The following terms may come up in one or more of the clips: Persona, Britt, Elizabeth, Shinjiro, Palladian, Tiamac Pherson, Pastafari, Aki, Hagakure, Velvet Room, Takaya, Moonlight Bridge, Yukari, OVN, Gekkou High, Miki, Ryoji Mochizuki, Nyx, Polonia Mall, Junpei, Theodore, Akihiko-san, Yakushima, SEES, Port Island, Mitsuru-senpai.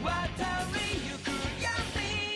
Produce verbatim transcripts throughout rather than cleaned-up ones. What a you could be.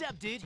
What's up, dude?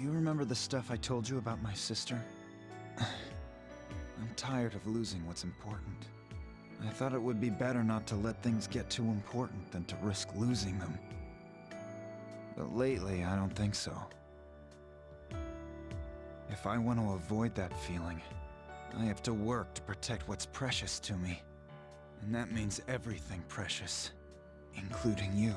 You remember the stuff I told you about my sister? I'm tired of losing what's important. I thought it would be better not to let things get too important than to risk losing them. But lately, I don't think so. If I want to avoid that feeling, I have to work to protect what's precious to me. And that means everything precious, including you.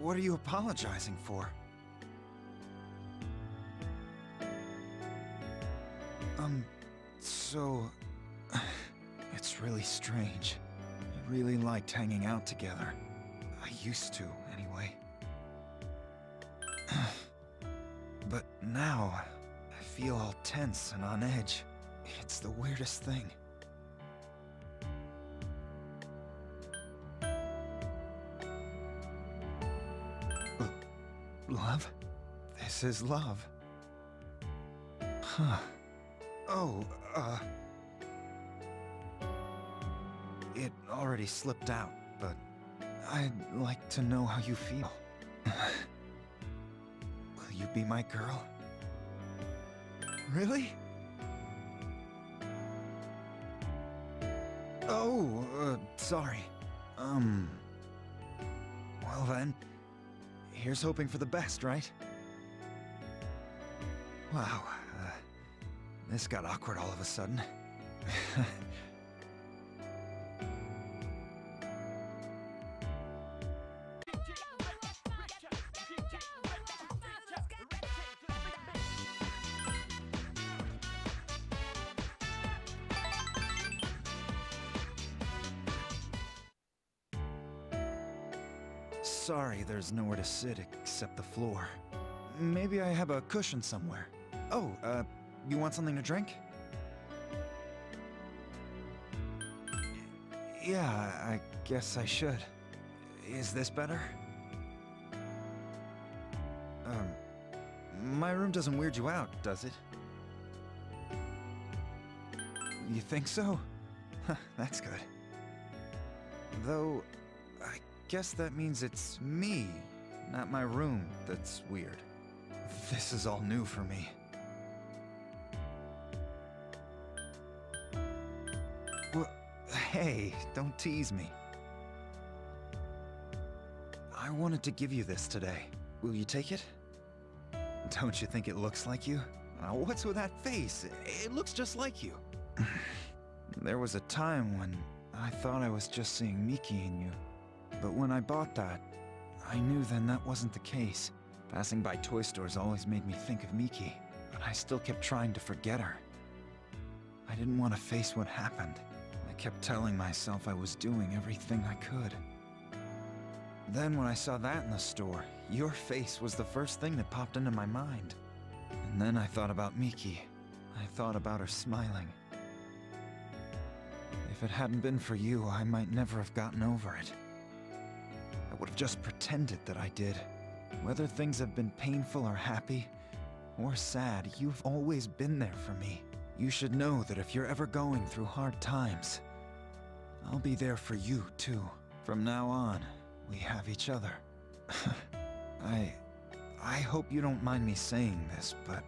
What are you apologizing for? Um, so... It's really strange. I really liked hanging out together. I used to, anyway. But now, I feel all tense and on edge. It's the weirdest thing. Love? This is love. Huh. Oh, uh... It already slipped out, but I'd like to know how you feel. Will you be my girl? Really? Oh, uh, sorry. Um... Well then... Here's hoping for the best, right? Wow, uh, this got awkward all of a sudden. Sorry, there's nowhere to sit except the floor. Maybe I have a cushion somewhere. Oh, uh, you want something to drink? Yeah, I guess I should. Is this better? Um, my room doesn't weird you out, does it? You think so? Huh, that's good. Though... I guess that means it's me, not my room, that's weird. This is all new for me. Well, hey, don't tease me. I wanted to give you this today. Will you take it? Don't you think it looks like you? Uh, what's with that face? It looks just like you. There was a time when I thought I was just seeing Miki in you. But when I bought that, I knew then that wasn't the case. Passing by toy stores always made me think of Miki, but I still kept trying to forget her. I didn't want to face what happened. I kept telling myself I was doing everything I could. Then when I saw that in the store, your face was the first thing that popped into my mind. And then I thought about Miki. I thought about her smiling. If it hadn't been for you, I might never have gotten over it. I would have just pretended that I did. Whether things have been painful or happy, or sad, you've always been there for me. You should know that if you're ever going through hard times, I'll be there for you, too. From now on, we have each other. I... I hope you don't mind me saying this, but...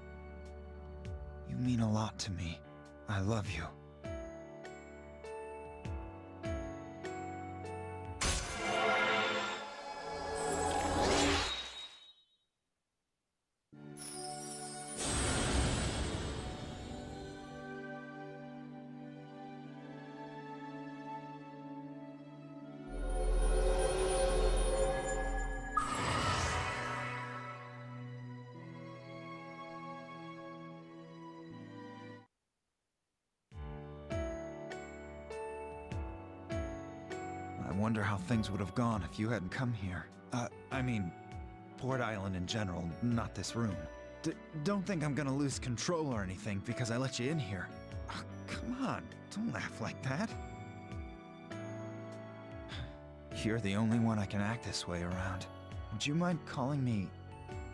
You mean a lot to me. I love you. wonder how things would have gone if you hadn't come here. Uh, I mean, Port Island in general, not this room. D- don't think I'm gonna lose control or anything because I let you in here. Oh, come on, don't laugh like that. You're the only one I can act this way around. Would you mind calling me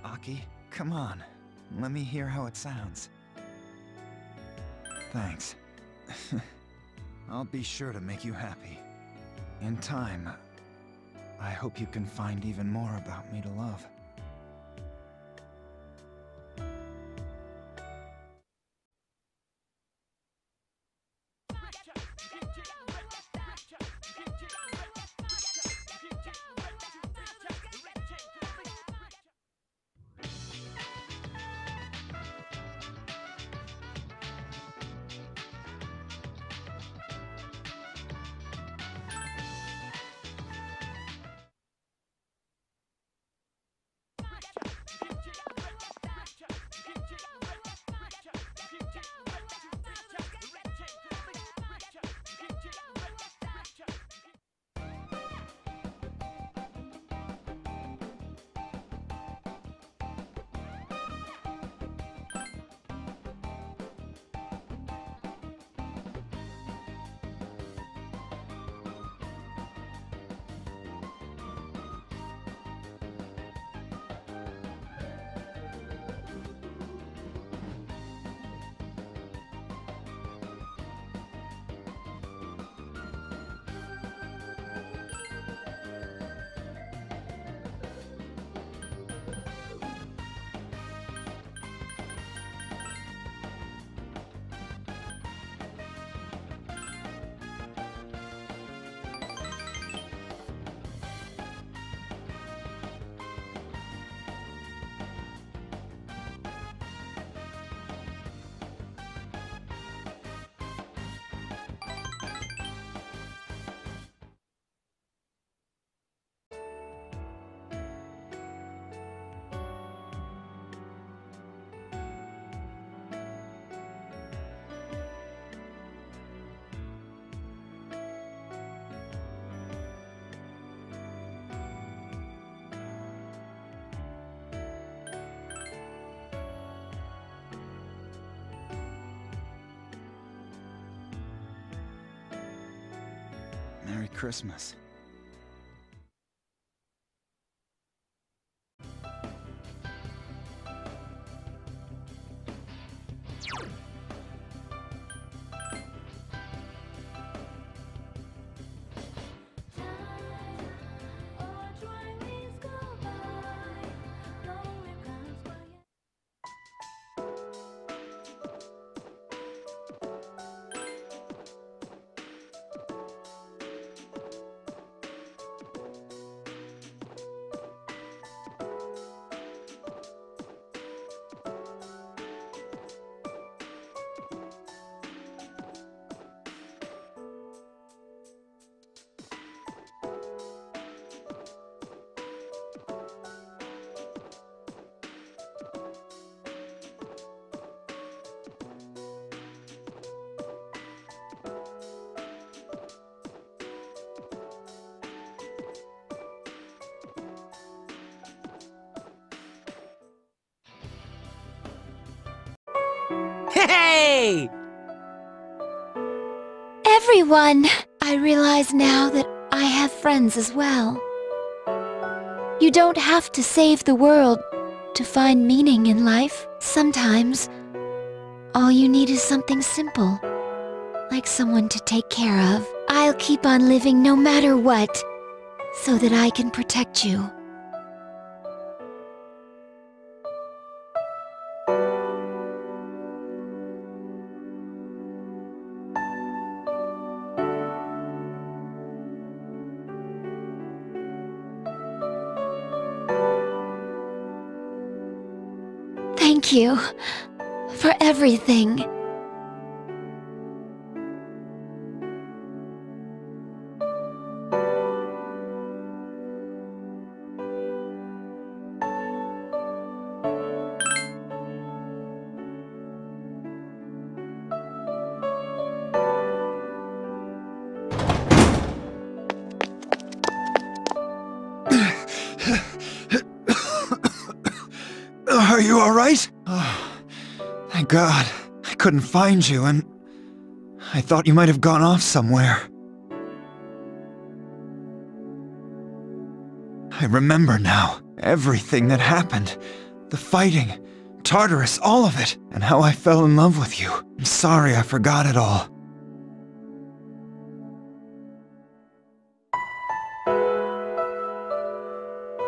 Aki? Come on, let me hear how it sounds. Thanks. I'll be sure to make you happy. In time, I hope you can find even more about me to love. Merry Christmas. Hey! Everyone! I realize now that I have friends as well. You don't have to save the world to find meaning in life. Sometimes, all you need is something simple, like someone to take care of. I'll keep on living no matter what, so that I can protect you. Thank you for everything. you alright? Oh, thank God. I couldn't find you and... I thought you might have gone off somewhere. I remember now. Everything that happened. The fighting. Tartarus, all of it. And how I fell in love with you. I'm sorry I forgot it all.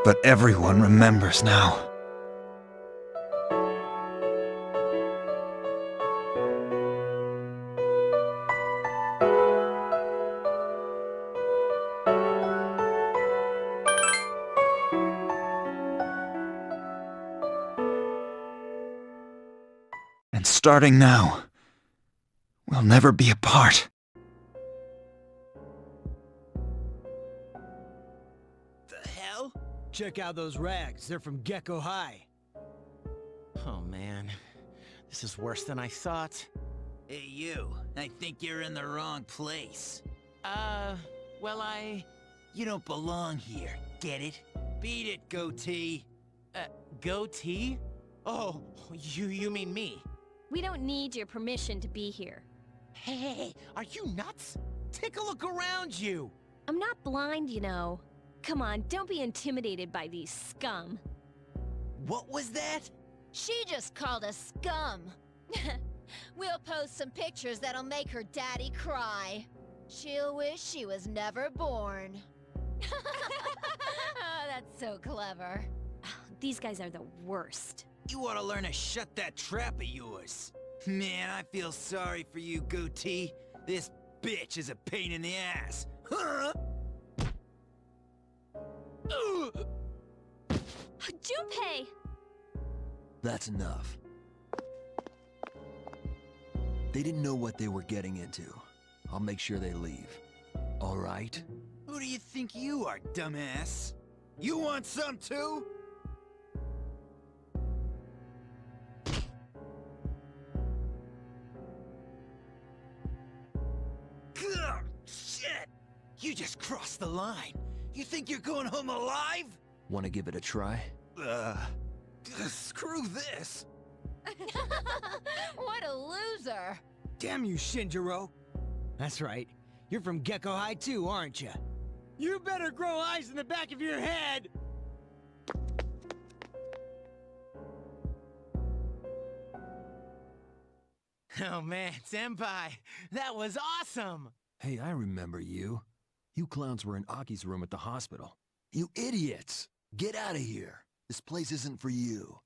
But everyone remembers now. And starting now, we'll never be apart. Check out those rags. They're from Gekkou High. Oh man, this is worse than I thought. Hey you, I think you're in the wrong place. Uh, well I... You don't belong here, get it? Beat it, goatee. Uh, goatee? Oh, you, you mean me. We don't need your permission to be here. Hey, hey, hey, are you nuts? Take a look around you. I'm not blind, you know. Come on, don't be intimidated by these scum. What was that? She just called us scum. We'll post some pictures that'll make her daddy cry. She'll wish she was never born. Oh, that's so clever. These guys are the worst. You ought to learn to shut that trap of yours. Man, I feel sorry for you, goatee. This bitch is a pain in the ass. Huh? Junpei! That's enough. They didn't know what they were getting into. I'll make sure they leave. All right? Who do you think you are, dumbass? You want some too? Ugh, shit! You just crossed the line. You think you're going home alive? Want to give it a try? Uh, uh screw this. What a loser. Damn you, Shinjiro. That's right. You're from Gekkou High too, aren't you? You better grow eyes in the back of your head. Oh man, senpai. That was awesome. Hey, I remember you. You clowns were in Aki's room at the hospital. You idiots! Get out of here! This place isn't for you.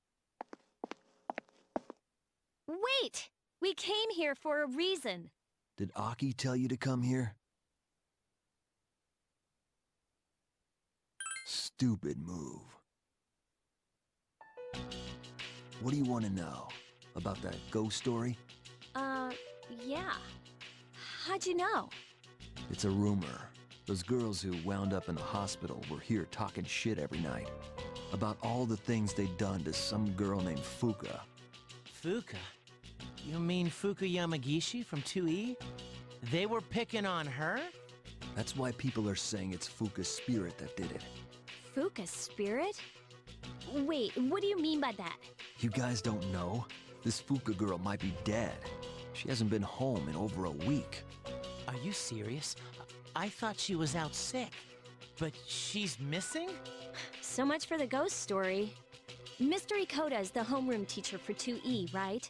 Wait! We came here for a reason. Did Aki tell you to come here? Stupid move. What do you want to know? About that ghost story? Uh, yeah. How'd you know? It's a rumor. Those girls who wound up in the hospital were here talking shit every night about all the things they'd done to some girl named Fuuka. Fuuka? You mean Fuuka Yamagishi from two E? They were picking on her? That's why people are saying it's Fuuka's spirit that did it. Fuuka's spirit? Wait, what do you mean by that? You guys don't know? This Fuuka girl might be dead. She hasn't been home in over a week. Are you serious? I thought she was out sick, but she's missing? So much for the ghost story. Mister Ikoda is the homeroom teacher for two E, right?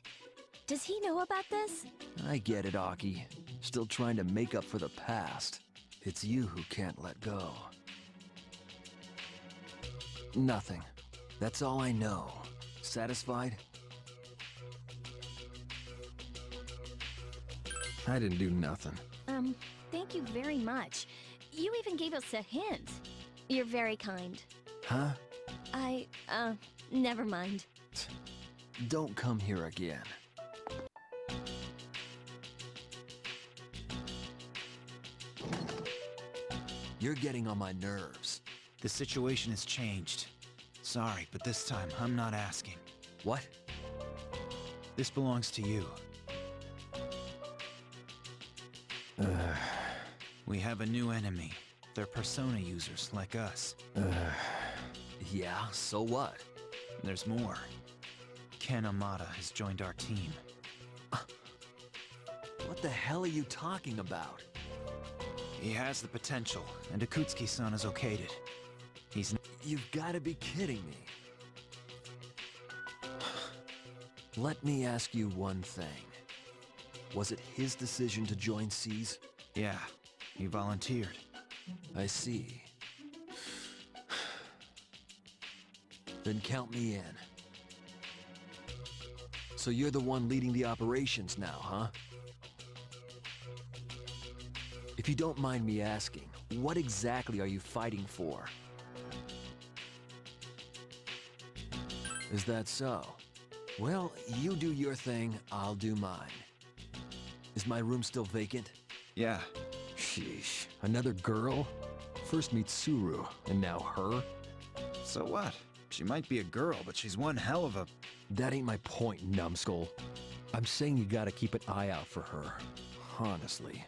Does he know about this? I get it, Aki. Still trying to make up for the past. It's you who can't let go. Nothing. That's all I know. Satisfied? I didn't do nothing. Um... Thank you very much. You even gave us a hint. You're very kind. Huh? I, uh, never mind. Don't come here again. You're getting on my nerves. The situation has changed. Sorry, but this time I'm not asking. What? This belongs to you. Ugh. We have a new enemy. They're Persona users like us. Ugh. Yeah, so what? There's more. Ken Amada has joined our team. What the hell are you talking about? He has the potential, and Akutsuki-san has okayed it. He's... You've got to be kidding me. Let me ask you one thing. Was it his decision to join SEES? Yeah, he volunteered. I see. Then count me in. So you're the one leading the operations now, huh? If you don't mind me asking, what exactly are you fighting for? Is that so? Well, you do your thing, I'll do mine. Is my room still vacant? Yeah. Sheesh. Another girl? First Mitsuru, and now her? So what? She might be a girl, but she's one hell of a... That ain't my point, numbskull. I'm saying you gotta keep an eye out for her. Honestly.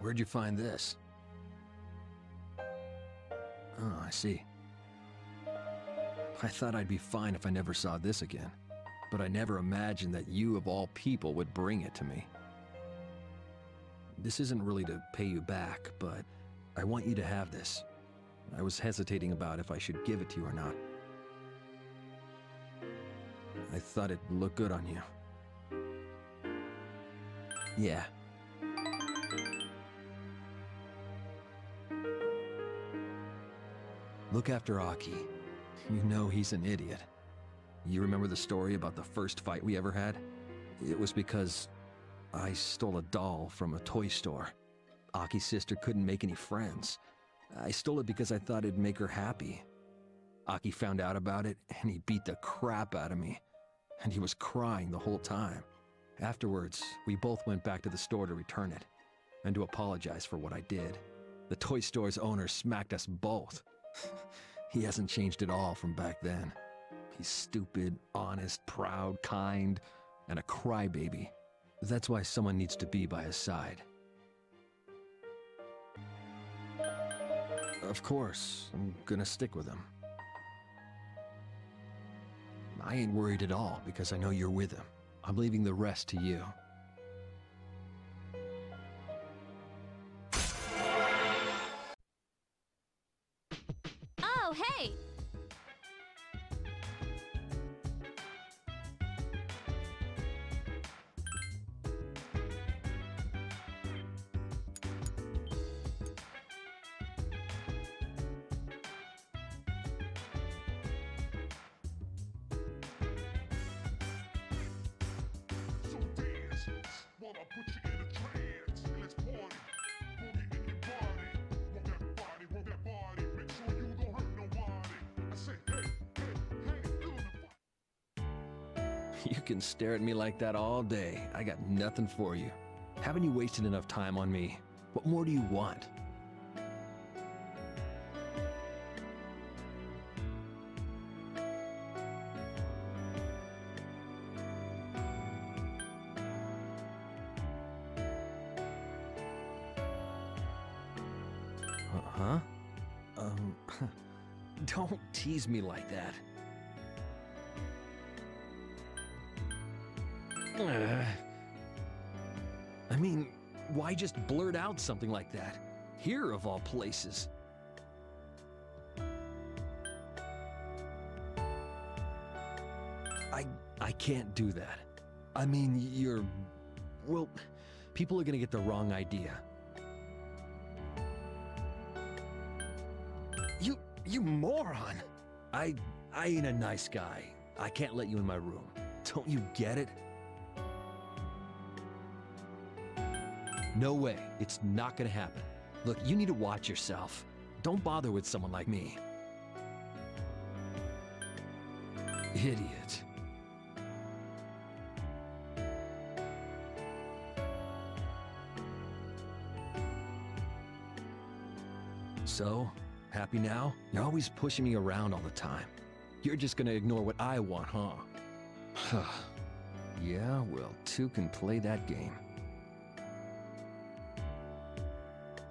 Where'd you find this? Oh, I see. I thought I'd be fine if I never saw this again, but I never imagined that you, of all people, would bring it to me. This isn't really to pay you back, but I want you to have this. I was hesitating about if I should give it to you or not. I thought it'd look good on you. Yeah. Look after Aki. You know he's an idiot. You remember the story about the first fight we ever had? It was because I stole a doll from a toy store. Aki's sister couldn't make any friends. I stole it because I thought it'd make her happy. Aki found out about it, and he beat the crap out of me. And he was crying the whole time. Afterwards, we both went back to the store to return it, and to apologize for what I did. The toy store's owner smacked us both. He hasn't changed at all from back then. He's stupid, honest, proud, kind, and a crybaby. That's why someone needs to be by his side. Of course, I'm gonna stick with him. I ain't worried at all, because I know you're with him. I'm leaving the rest to you. Oh, hey! Can stare at me like that all day. I got nothing for you. Haven't you wasted enough time on me? What more do you want? Uh-huh? Um, don't tease me like that. Uh, I mean, why just blurt out something like that? Here, of all places. I... I can't do that. I mean, you're... Well, people are gonna get the wrong idea. You... you moron! I... I ain't a nice guy. I can't let you in my room. Don't you get it? No way. It's not gonna happen. Look, you need to watch yourself. Don't bother with someone like me. Idiot. So, happy now? You're always pushing me around all the time. You're just gonna ignore what I want, huh? Yeah, well, two can play that game.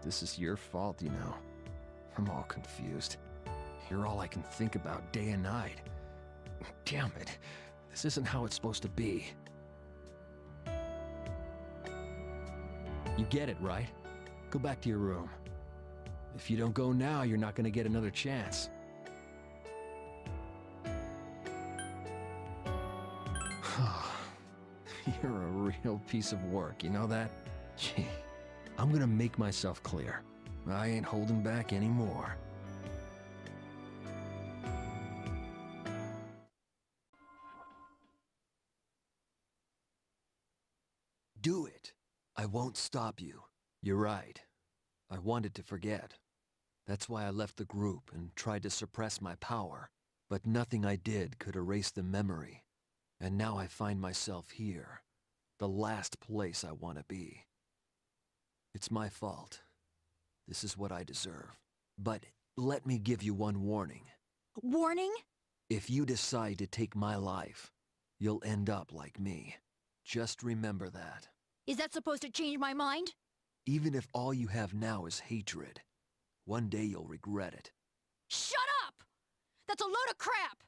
This is your fault, you know. I'm all confused. You're all I can think about day and night. Damn it. This isn't how it's supposed to be. You get it, right? Go back to your room. If you don't go now, you're not gonna get another chance. You're a real piece of work, you know that? Gee. I'm gonna make myself clear. I ain't holding back anymore. Do it. I won't stop you. You're right. I wanted to forget. That's why I left the group and tried to suppress my power. But nothing I did could erase the memory. And now I find myself here. The last place I want to be. It's my fault. This is what I deserve. But let me give you one warning. Warning? If you decide to take my life, you'll end up like me. Just remember that. Is that supposed to change my mind? Even if all you have now is hatred, one day you'll regret it. Shut up! That's a load of crap!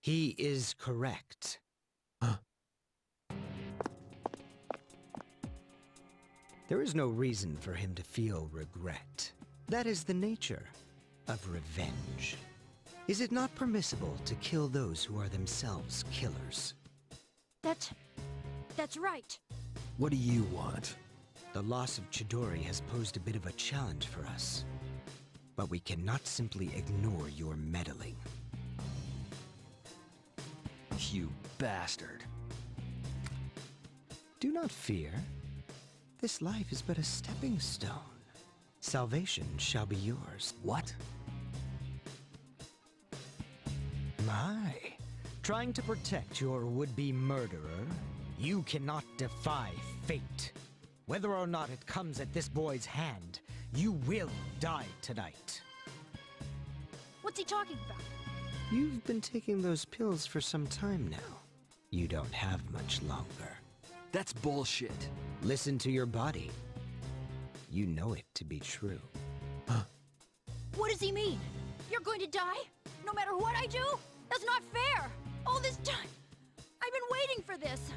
He is correct. Huh? There is no reason for him to feel regret. That is the nature of revenge. Is it not permissible to kill those who are themselves killers? That's... that's right. What do you want? The loss of Chidori has posed a bit of a challenge for us. But we cannot simply ignore your meddling. You bastard. Do not fear. This life is but a stepping stone. Salvation shall be yours. What? My. Trying to protect your would-be murderer, you cannot defy fate. Whether or not it comes at this boy's hand, you will die tonight. What's he talking about? You've been taking those pills for some time now. You don't have much longer. That's bullshit. Listen to your body. You know it to be true. Huh? What does he mean? You're going to die? No matter what I do? That's not fair! All this time, I've been waiting for this!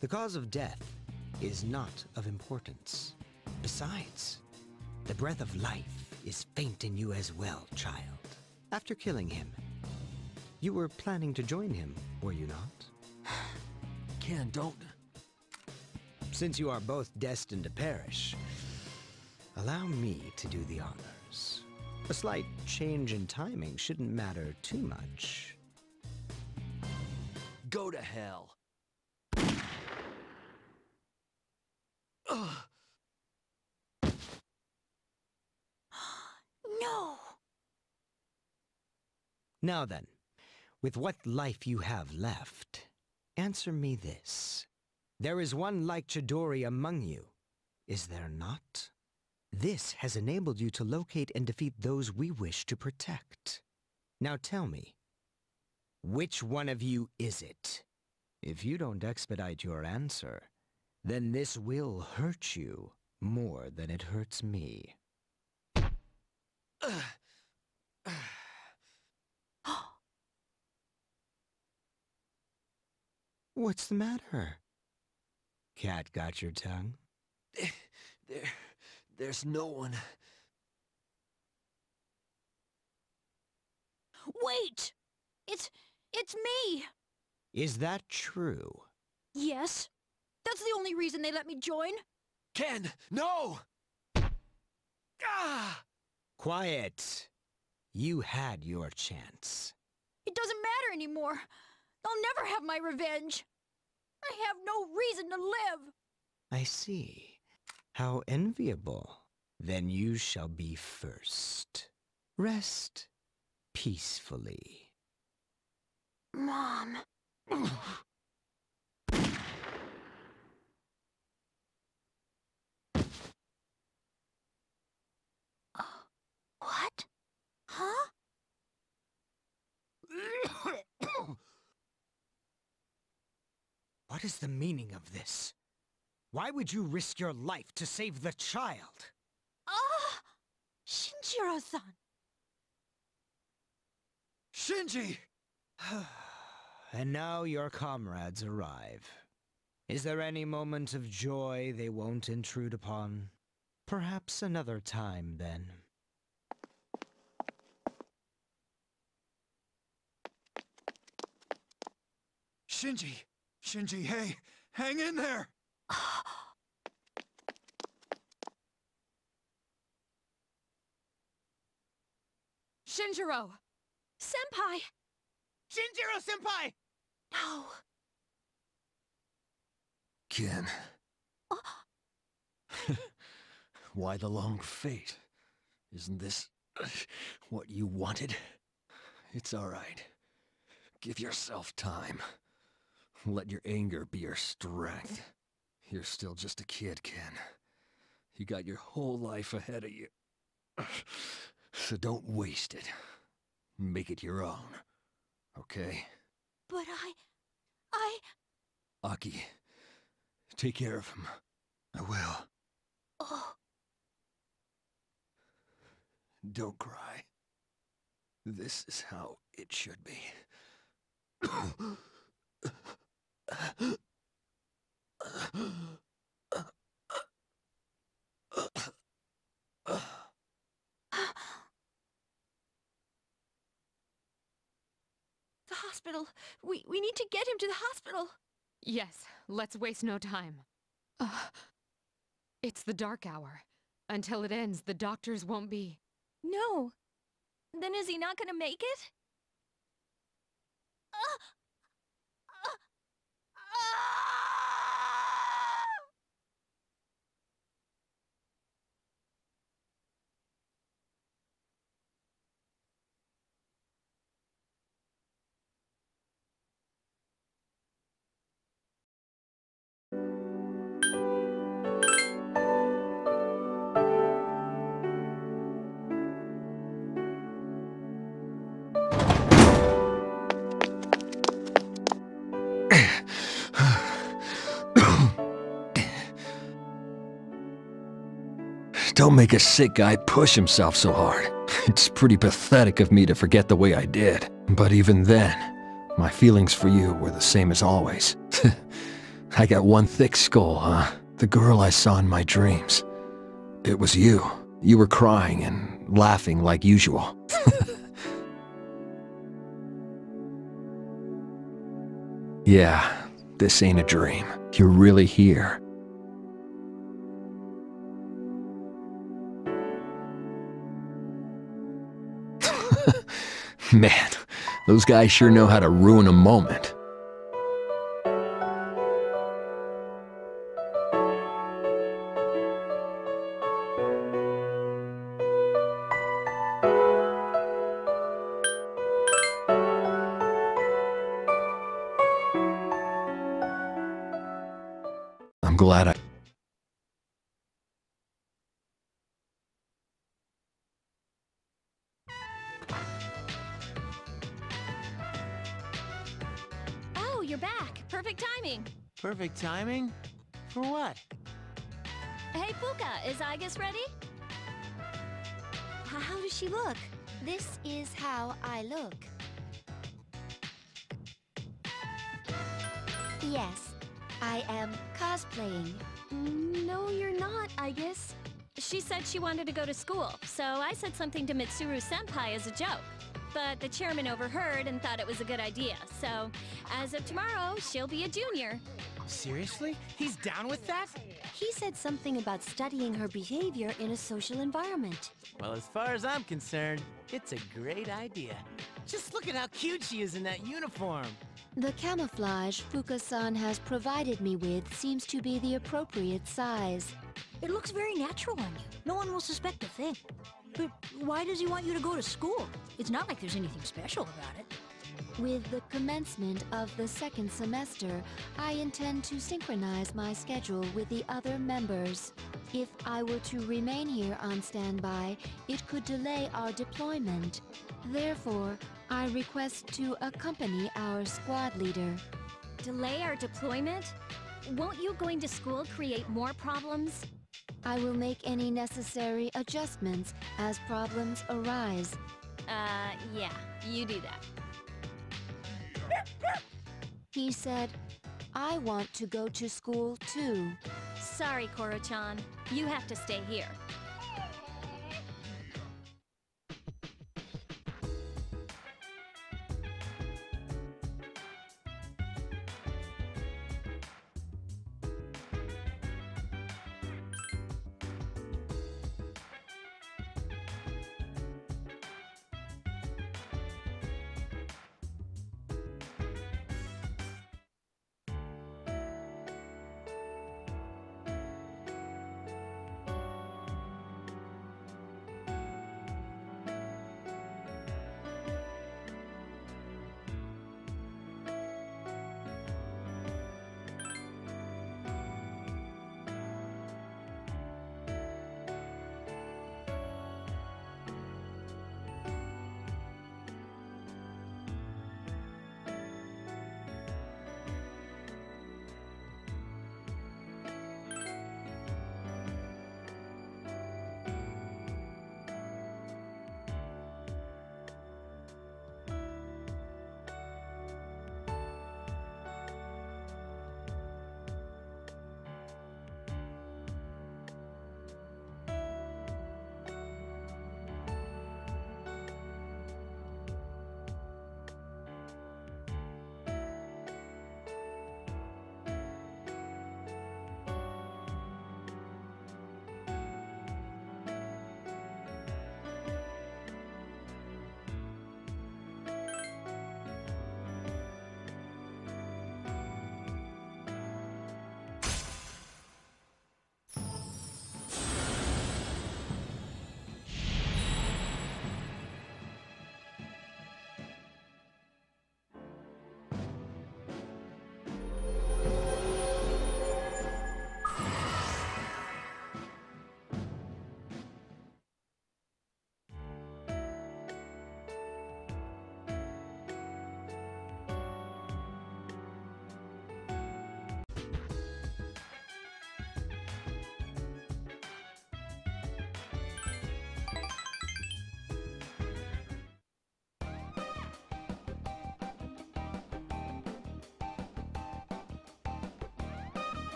The cause of death is not of importance. Besides, the breath of life is faint in you as well, child. After killing him, you were planning to join him, were you not? Ken, don't... Since you are both destined to perish, allow me to do the honors. A slight change in timing shouldn't matter too much. Go to hell. Ugh. No! Now then, with what life you have left, answer me this. There is one like Chidori among you, is there not? This has enabled you to locate and defeat those we wish to protect. Now tell me, which one of you is it? If you don't expedite your answer, then this will hurt you more than it hurts me. What's the matter? Cat got your tongue? There, there, there's no one. Wait! It's... it's me! Is that true? Yes. That's the only reason they let me join. Ken, no! Ah! Quiet. You had your chance. It doesn't matter anymore. I'll never have my revenge. I have no reason to live. I see. How enviable. Then you shall be first. Rest peacefully. Mom. What? Huh? What is the meaning of this? Why would you risk your life to save the child? Ah! Shinjiro-san! Shinji! And now your comrades arrive. Is there any moment of joy they won't intrude upon? Perhaps another time, then. Shinji! Shinji, hey! Hang in there! Shinjiro! Senpai! Shinjiro-senpai! No! Ken... Oh. Why the long fate? Isn't this... what you wanted? It's alright. Give yourself time. Let your anger be your strength. You're still just a kid, Ken. You got your whole life ahead of you. So don't waste it. Make it your own. Okay? But I... I... Aki, take care of him. I will. Oh. Don't cry. This is how it should be. The hospital. We, we need to get him to the hospital. Yes, let's waste no time. Uh, it's the dark hour. Until it ends, the doctors won't be... No. Then is he not gonna make it? Uh. Don't make a sick guy push himself so hard. It's pretty pathetic of me to forget the way I did. But even then, my feelings for you were the same as always. I got one thick skull, huh? The girl I saw in my dreams. It was you. You were crying and laughing like usual. Yeah, this ain't a dream. You're really here. Man, those guys sure know how to ruin a moment. I'm glad I... Perfect timing? For what? Hey, Fuuka, is Aigis ready? How does she look? This is how I look. Yes, I am cosplaying. No, you're not, Aigis. She said she wanted to go to school, so I said something to Mitsuru-senpai as a joke. But the chairman overheard and thought it was a good idea, so as of tomorrow, she'll be a junior. Seriously? He's down with that? He said something about studying her behavior in a social environment. Well, as far as I'm concerned, it's a great idea. Just look at how cute she is in that uniform. The camouflage Fuuka-san has provided me with seems to be the appropriate size. It looks very natural on you. No one will suspect a thing. But why does he want you to go to school? It's not like there's anything special about it. With the commencement of the second semester, I intend to synchronize my schedule with the other members. If I were to remain here on standby, it could delay our deployment. Therefore, I request to accompany our squad leader. Delay our deployment? Won't you going to school create more problems? I will make any necessary adjustments as problems arise. Uh, yeah, you do that. He said, I want to go to school too. Sorry, Koro-chan. You have to stay here.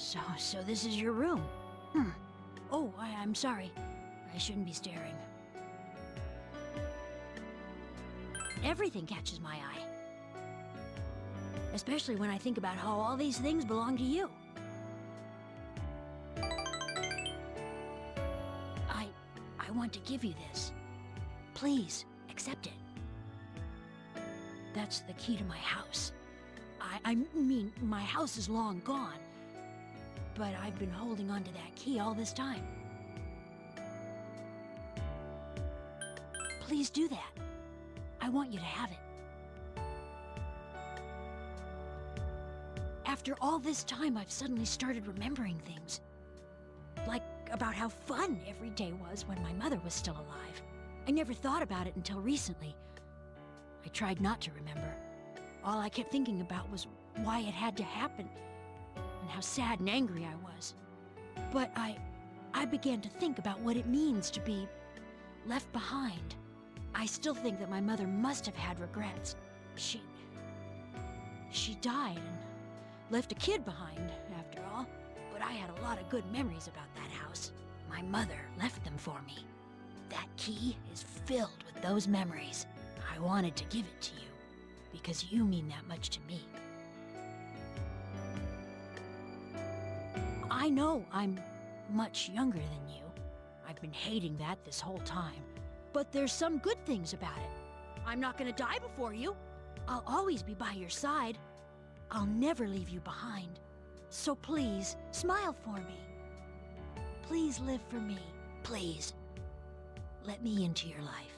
So, so this is your room. Hmm. Oh, I, I'm sorry. I shouldn't be staring. Everything catches my eye. Especially when I think about how all these things belong to you. I... I want to give you this. Please, accept it. That's the key to my house. I... I mean, my house is long gone. But I've been holding on to that key all this time. Please do that. I want you to have it. After all this time, I've suddenly started remembering things. Like about how fun every day was when my mother was still alive. I never thought about it until recently. I tried not to remember. All I kept thinking about was why it had to happen. How sad and angry I was. But I... I began to think about what it means to be left behind. I still think that my mother must have had regrets. She... She died and left a kid behind, after all. But I had a lot of good memories about that house. My mother left them for me. That key is filled with those memories. I wanted to give it to you, because you mean that much to me. I know I'm much younger than you. I've been hating that this whole time. But there's some good things about it. I'm not gonna die before you. I'll always be by your side. I'll never leave you behind. So please, smile for me. Please live for me. Please. Let me into your life.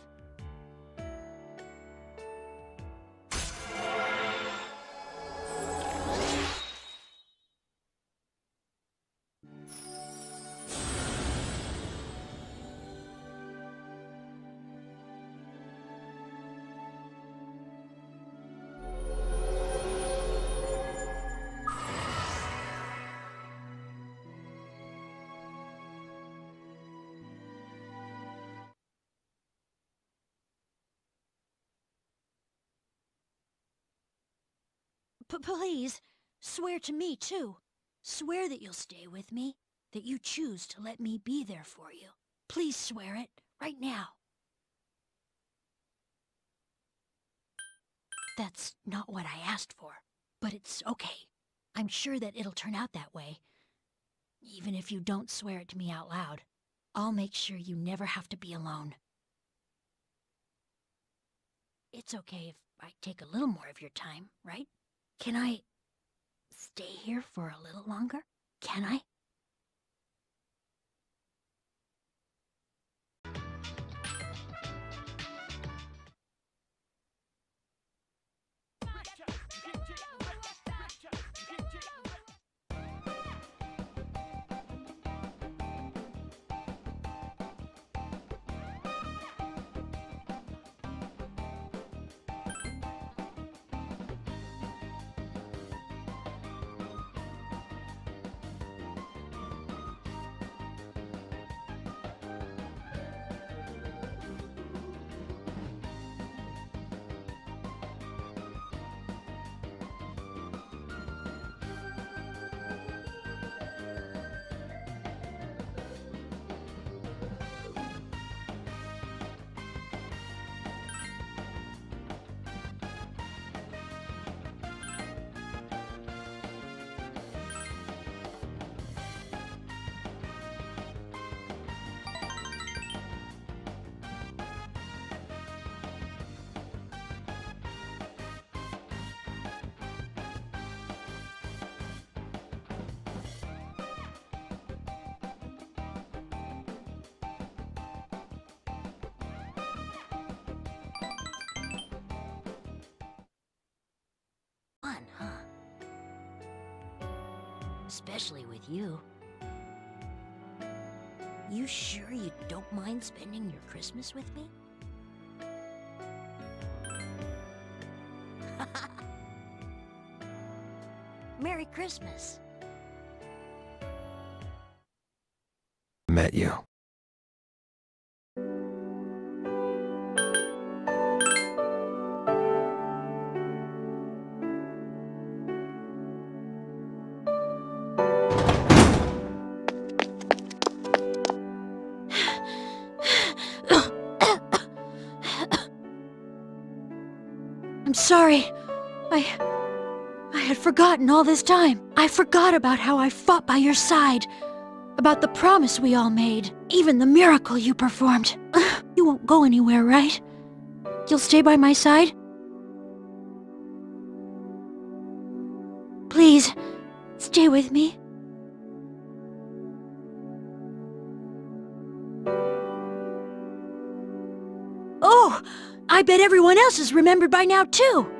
But please, swear to me, too. Swear that you'll stay with me, that you choose to let me be there for you. Please swear it, right now. That's not what I asked for, but it's okay. I'm sure that it'll turn out that way. Even if you don't swear it to me out loud, I'll make sure you never have to be alone. It's okay if I take a little more of your time, right? Can I stay here for a little longer? Can I? especially with you. You sure you don't mind spending your Christmas with me? Merry Christmas. Met you. I'm sorry. I... I had forgotten all this time. I forgot about how I fought by your side. About the promise we all made. Even the miracle you performed. You won't go anywhere, right? You'll stay by my side? Please, stay with me. Oh! I bet everyone else is remembered by now, too!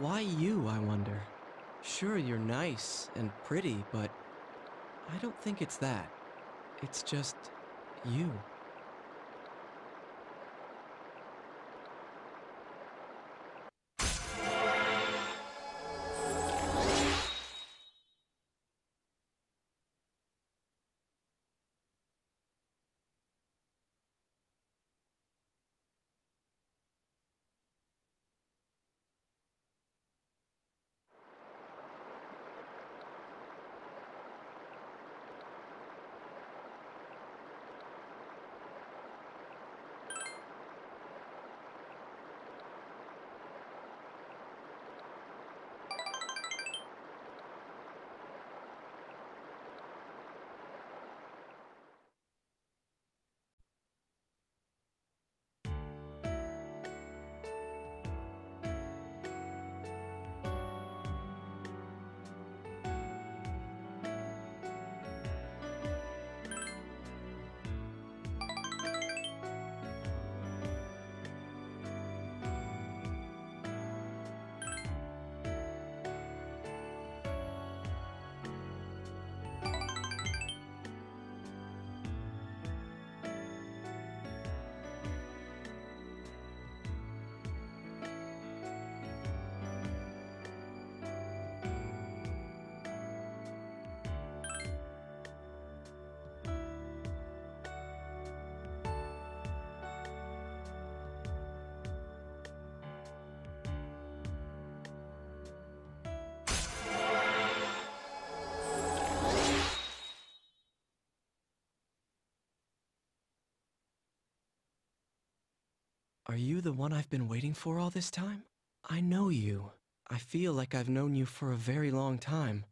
Why you, I wonder? Sure, you're nice and pretty, but I don't think it's that. It's just you. Are you the one I've been waiting for all this time? I know you. I feel like I've known you for a very long time.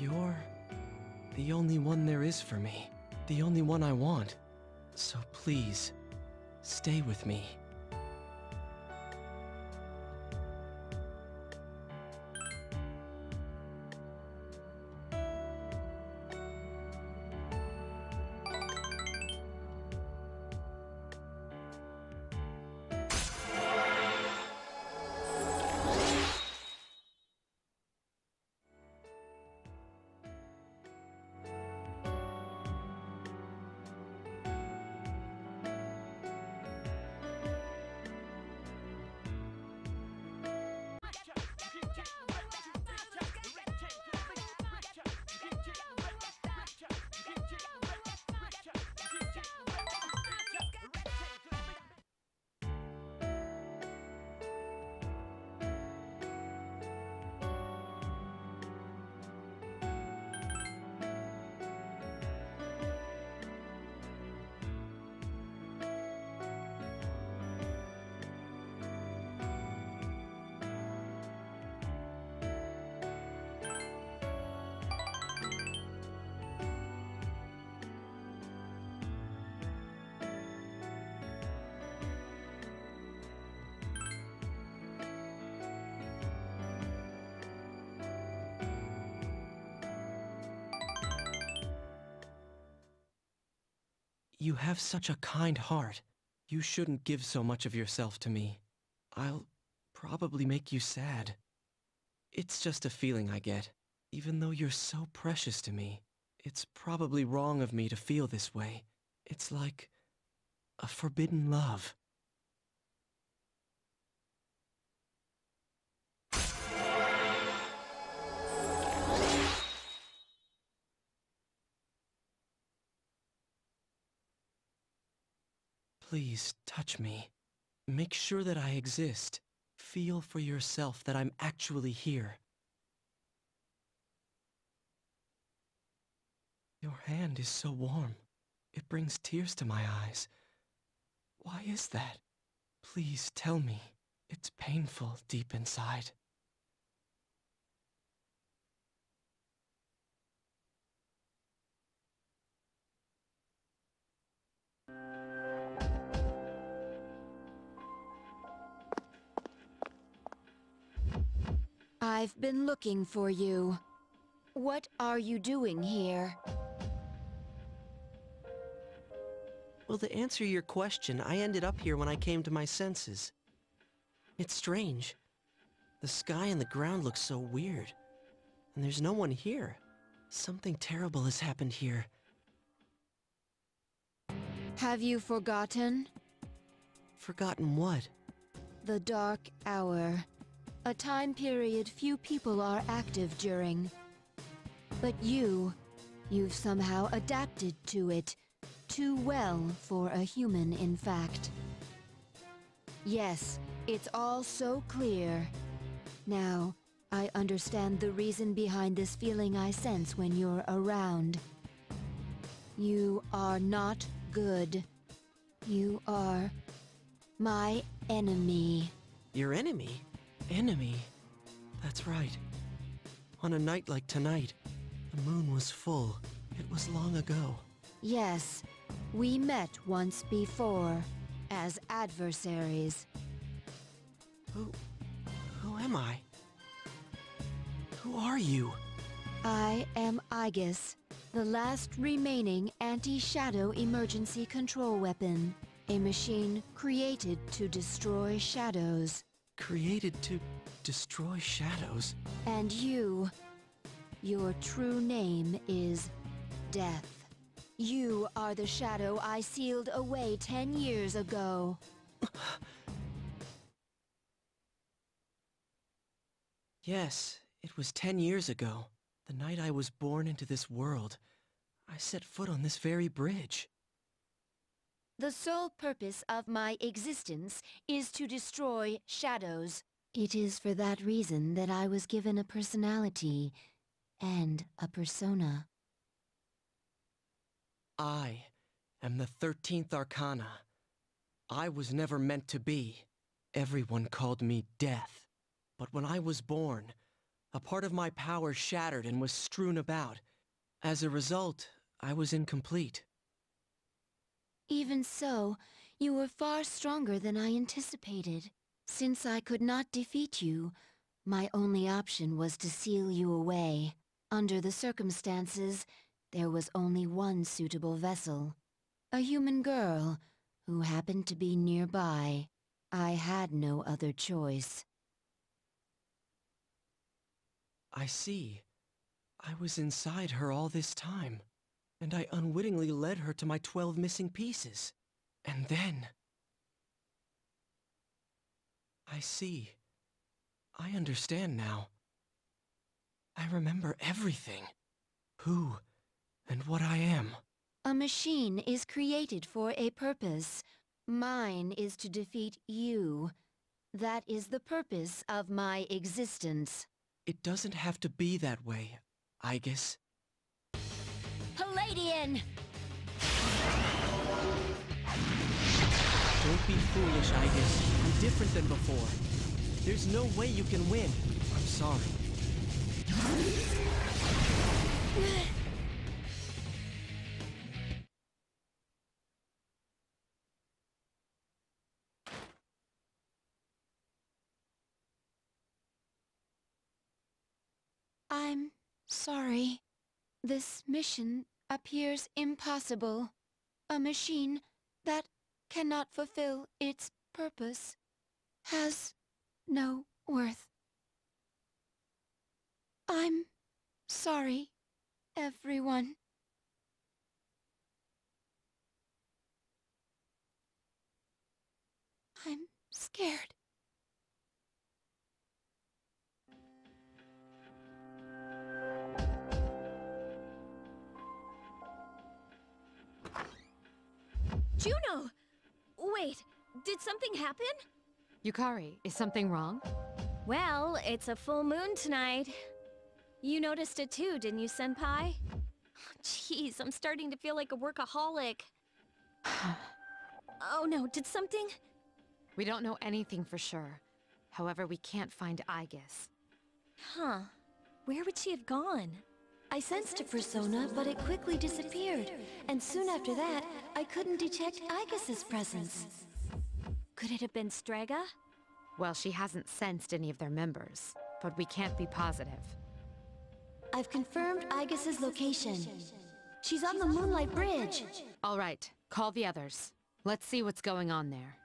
You're the only one there is for me, the only one I want. So please, stay with me. You have such a kind heart. You shouldn't give so much of yourself to me. I'll probably make you sad. It's just a feeling I get, even though you're so precious to me. It's probably wrong of me to feel this way. It's like a forbidden love. Please, touch me. Make sure that I exist. Feel for yourself that I'm actually here. Your hand is so warm. It brings tears to my eyes. Why is that? Please tell me. It's painful deep inside. I've been looking for you. What are you doing here? Well, to answer your question, I ended up here when I came to my senses. It's strange. The sky and the ground look so weird. And there's no one here. Something terrible has happened here. Have you forgotten? Forgotten what? The Dark Hour. A time period few people are active during. But you, you've somehow adapted to it. Too well for a human, in fact. Yes, it's all so clear. Now, I understand the reason behind this feeling I sense when you're around. You are not good. You are my enemy. Your enemy? Enemy? That's right. On a night like tonight, the moon was full. It was long ago. Yes, we met once before, as adversaries. Who... who am I? Who are you? I am Aigis, the last remaining anti-shadow emergency control weapon. A machine created to destroy shadows. Created to destroy shadows. And you, your true name is Death. You are the shadow I sealed away ten years ago. Yes, it was ten years ago. The night I was born into this world, I set foot on this very bridge. The sole purpose of my existence is to destroy shadows. It is for that reason that I was given a personality and a persona. I am the thirteenth Arcana. I was never meant to be. Everyone called me Death. But when I was born, a part of my power shattered and was strewn about. As a result, I was incomplete. Even so, you were far stronger than I anticipated. Since I could not defeat you, my only option was to seal you away. Under the circumstances, there was only one suitable vessel. A human girl, who happened to be nearby. I had no other choice. I see. I was inside her all this time, and I unwittingly led her to my twelve missing pieces. And then... I see. I understand now. I remember everything. Who and what I am. A machine is created for a purpose. Mine is to defeat you. That is the purpose of my existence. It doesn't have to be that way, Aigis. Palladian! Don't be foolish, Aigis. I'm different than before. There's no way you can win. I'm sorry. I'm sorry. This mission appears impossible. A machine that cannot fulfill its purpose has no worth. I'm sorry, everyone. I'm scared. Juno! Wait, did something happen? Yukari, is something wrong? Well, it's a full moon tonight. You noticed it too, didn't you, Senpai? Jeez, I'm starting to feel like a workaholic. Oh no, did something? We don't know anything for sure. However, we can't find Aigis. Huh. Where would she have gone? I sensed a persona, but it quickly disappeared, and soon after that, I couldn't detect Aigis' presence. Could it have been Strega? Well, she hasn't sensed any of their members, but we can't be positive. I've confirmed Aigis' location. She's on the Moonlight Bridge! Alright, call the others. Let's see what's going on there.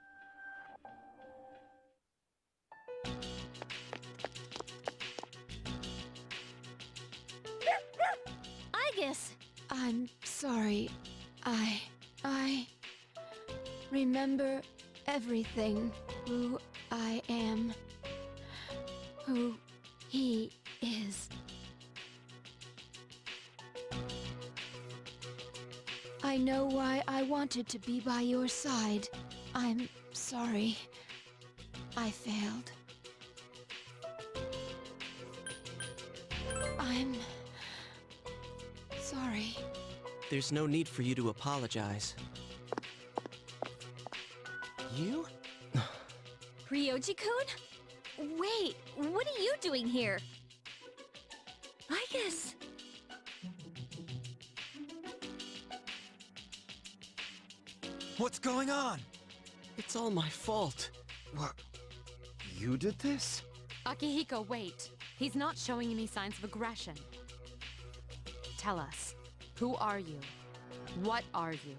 I'm sorry. I... I... remember everything. Who I am. Who he is. I know why I wanted to be by your side. I'm sorry. I failed. I'm... sorry. There's no need for you to apologize. You? Ryoji-kun? Wait, what are you doing here? I guess... What's going on? It's all my fault. What? You did this? Akihiko, wait. He's not showing any signs of aggression. Tell us, who are you? What are you?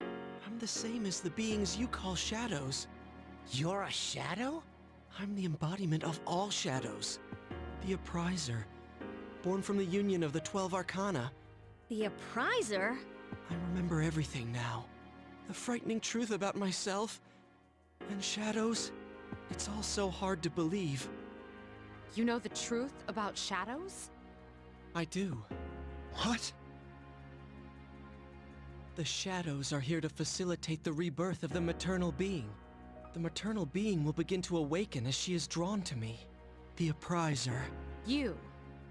I'm the same as the beings you call shadows. You're a shadow? I'm the embodiment of all shadows. The Apprizer, born from the union of the twelve Arcana. The Apprizer? I remember everything now. The frightening truth about myself and shadows. It's all so hard to believe. You know the truth about shadows? I do. What? The shadows are here to facilitate the rebirth of the maternal being. The maternal being will begin to awaken as she is drawn to me. The Apprizer. You?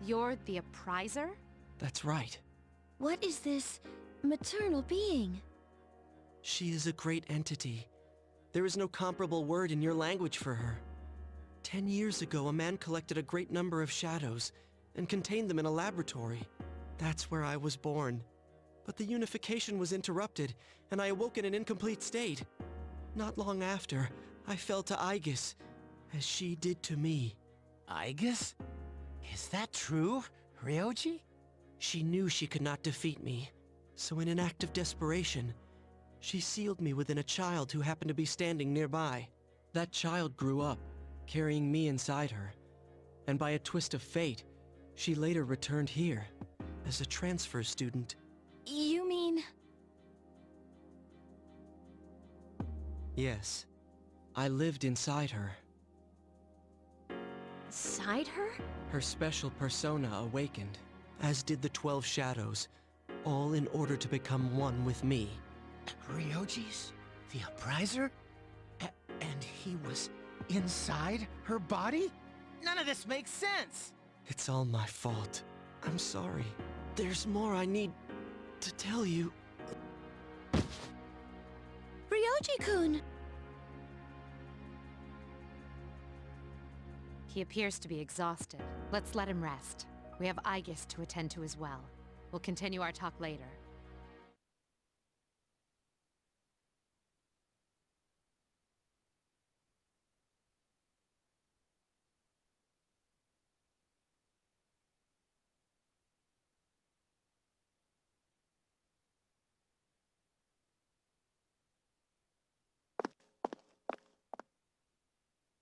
You're the Apprizer? That's right. What is this maternal being? She is a great entity. There is no comparable word in your language for her. Ten years ago, a man collected a great number of shadows and contained them in a laboratory. That's where I was born. But the unification was interrupted, and I awoke in an incomplete state. Not long after, I fell to Aigis, as she did to me. Aigis? Is that true, Ryoji? She knew she could not defeat me, so in an act of desperation, she sealed me within a child who happened to be standing nearby. That child grew up, carrying me inside her, and by a twist of fate, she later returned here, as a transfer student. You mean... Yes. I lived inside her. Inside her? Her special persona awakened, as did the twelve shadows, all in order to become one with me. Ryoji's? The Apprizer? A and he was inside her body? None of this makes sense! It's all my fault. I'm sorry. There's more I need to tell you. Ryoji-kun! He appears to be exhausted. Let's let him rest. We have Aigis to attend to as well. We'll continue our talk later.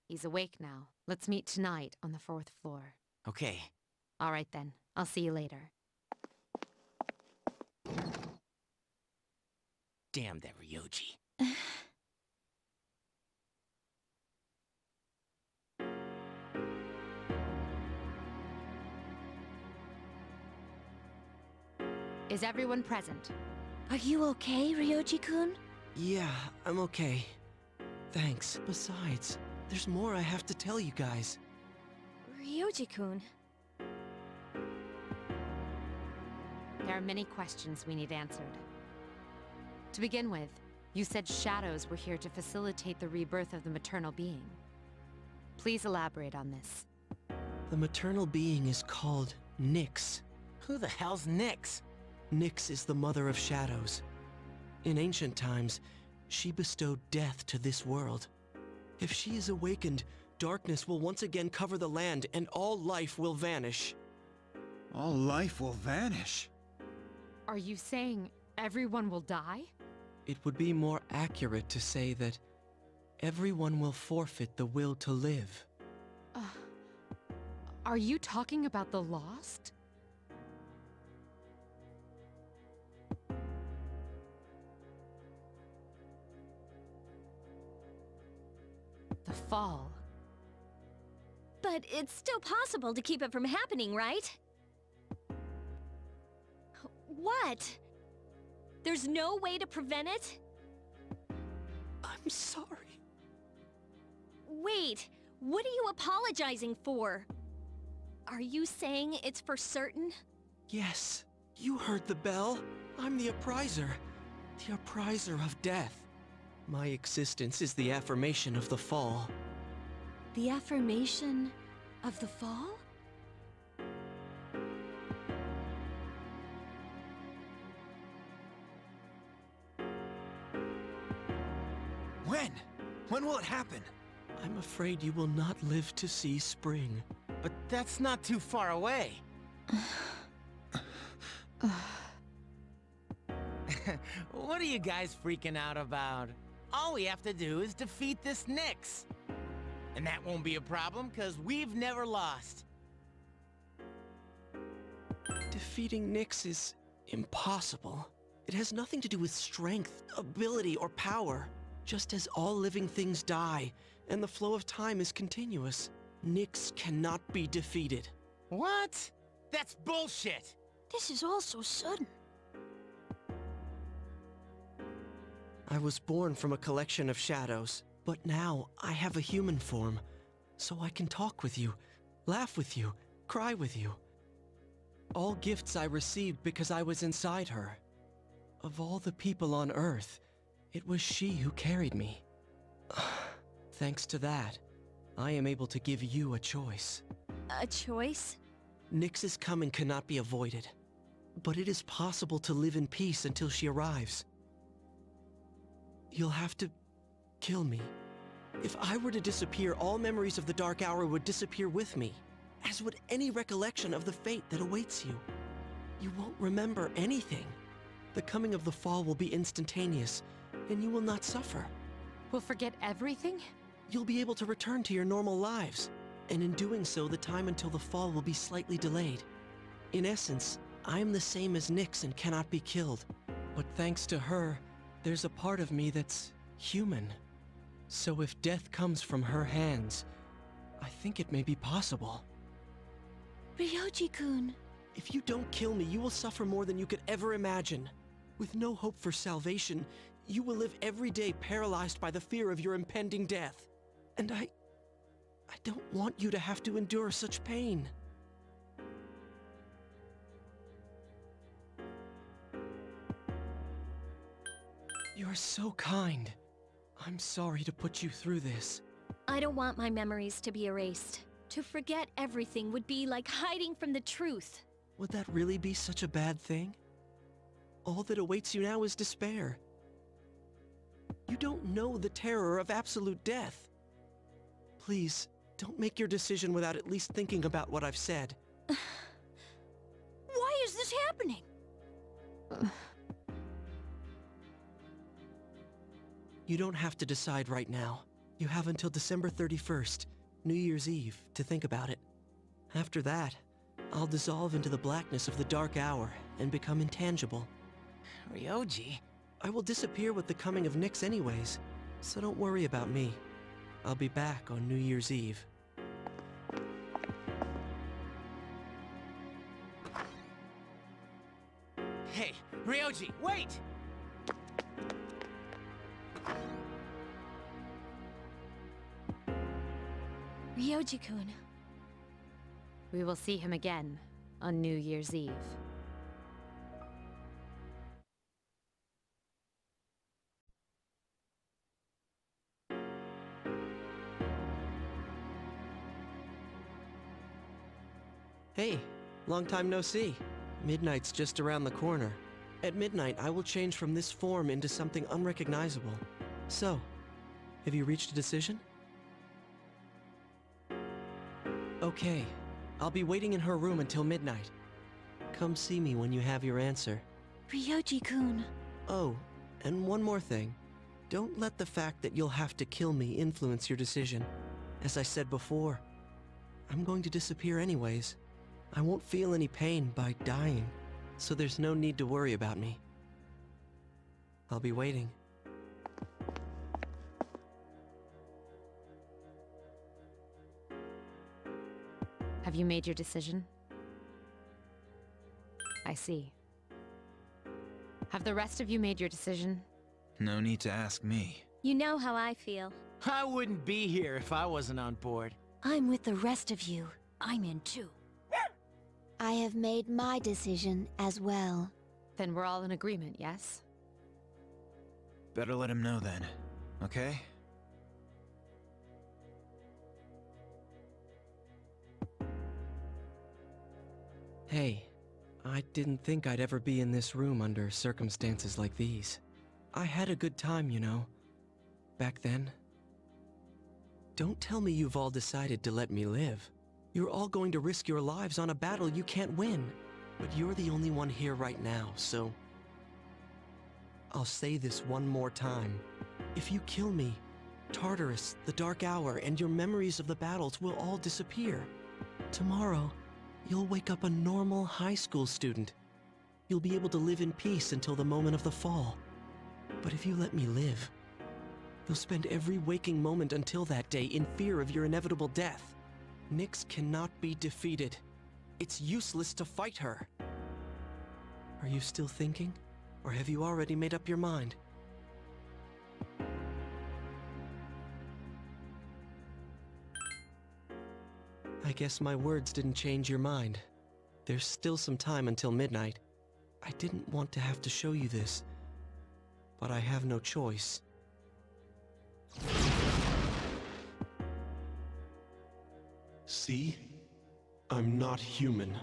He's awake now. Let's meet tonight on the fourth floor. Okay. All right then. I'll see you later. Damn that Ryoji. Is everyone present? Are you okay, Ryoji-kun? Yeah, I'm okay. Thanks. Besides, there's more I have to tell you guys. Ryoji-kun. There are many questions we need answered. To begin with, you said shadows were here to facilitate the rebirth of the maternal being. Please elaborate on this. The maternal being is called Nyx. Who the hell's Nyx? Nyx is the mother of shadows. In ancient times, she bestowed death to this world. If she is awakened, darkness will once again cover the land, and all life will vanish. All life will vanish? Are you saying everyone will die? It would be more accurate to say that everyone will forfeit the will to live. Uh, are you talking about the lost? The fall. But it's still possible to keep it from happening, right? What? There's no way to prevent it? I'm sorry. Wait, what are you apologizing for? Are you saying it's for certain? Yes, you heard the bell. I'm the apprizer. The apprizer of death. My existence is the affirmation of the fall. The affirmation of the fall? When? When will it happen? I'm afraid you will not live to see spring. But that's not too far away. What are you guys freaking out about? All we have to do is defeat this Nyx. And that won't be a problem, because we've never lost. Defeating Nyx is impossible. It has nothing to do with strength, ability, or power. Just as all living things die, and the flow of time is continuous, Nyx cannot be defeated. What? That's bullshit! This is all so sudden. I was born from a collection of shadows, but now I have a human form, so I can talk with you, laugh with you, cry with you. All gifts I received because I was inside her. Of all the people on Earth, it was she who carried me. Thanks to that, I am able to give you a choice. A choice? Nyx's coming cannot be avoided, but it is possible to live in peace until she arrives. You'll have to kill me. If I were to disappear, all memories of the Dark Hour would disappear with me, as would any recollection of the fate that awaits you. You won't remember anything. The coming of the fall will be instantaneous, and you will not suffer. We'll forget everything? You'll be able to return to your normal lives, and in doing so, the time until the fall will be slightly delayed. In essence, I am the same as Nyx and cannot be killed, but thanks to her, there's a part of me that's human. So if death comes from her hands, I think it may be possible. Ryoji-kun. If you don't kill me, you will suffer more than you could ever imagine. With no hope for salvation, you will live every day paralyzed by the fear of your impending death. And I... I don't want you to have to endure such pain. You're so kind. I'm sorry to put you through this. I don't want my memories to be erased. To forget everything would be like hiding from the truth. Would that really be such a bad thing? All that awaits you now is despair. You don't know the terror of absolute death. Please, don't make your decision without at least thinking about what I've said. Why is this happening? You don't have to decide right now. You have until December thirty-first, New Year's Eve, to think about it. After that, I'll dissolve into the blackness of the Dark Hour and become intangible. Ryoji? I will disappear with the coming of Nyx anyways, so don't worry about me. I'll be back on New Year's Eve. Hey, Ryoji, wait! Ryoji-kun. We will see him again on New Year's Eve. Hey, long time no see. Midnight's just around the corner. At midnight, I will change from this form into something unrecognizable. So, have you reached a decision? Okay, I'll be waiting in her room until midnight. Come see me when you have your answer. Ryoji-kun. Oh, and one more thing. Don't let the fact that you'll have to kill me influence your decision. As I said before, I'm going to disappear anyways. I won't feel any pain by dying, so there's no need to worry about me. I'll be waiting. Have you made your decision? I see. Have the rest of you made your decision? No need to ask me. You know how I feel. I wouldn't be here if I wasn't on board. I'm with the rest of you. I'm in too. I have made my decision as well. Then we're all in agreement, yes? Better let him know then, okay? Hey, I didn't think I'd ever be in this room under circumstances like these. I had a good time, you know, back then. Don't tell me you've all decided to let me live. You're all going to risk your lives on a battle you can't win. But you're the only one here right now, so... I'll say this one more time. If you kill me, Tartarus, the Dark Hour, and your memories of the battles will all disappear. Tomorrow, you'll wake up a normal high school student. You'll be able to live in peace until the moment of the fall. But if you let me live, you'll spend every waking moment until that day in fear of your inevitable death. Nyx cannot be defeated. It's useless to fight her. Are you still thinking? Or have you already made up your mind? I guess my words didn't change your mind. There's still some time until midnight. I didn't want to have to show you this, but I have no choice. See? I'm not human.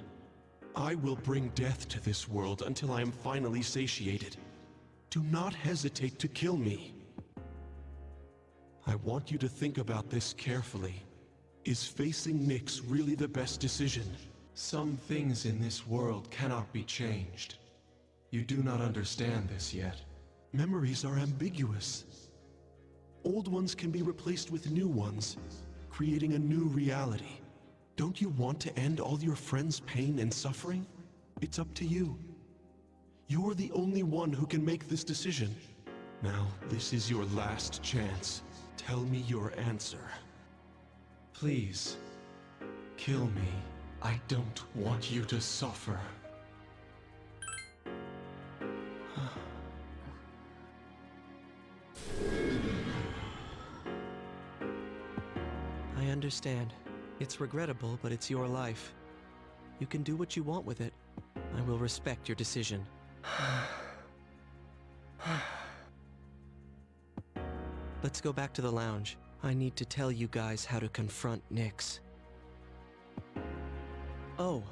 I will bring death to this world until I am finally satiated. Do not hesitate to kill me. I want you to think about this carefully. Is facing Nyx really the best decision? Some things in this world cannot be changed. You do not understand this yet. Memories are ambiguous. Old ones can be replaced with new ones, creating a new reality. Don't you want to end all your friends' pain and suffering? It's up to you. You're the only one who can make this decision. Now, this is your last chance. Tell me your answer. Please, kill me. I don't want you to suffer. I understand. It's regrettable, but it's your life. You can do what you want with it. I will respect your decision. Let's go back to the lounge. I need to tell you guys how to confront Nyx. Oh,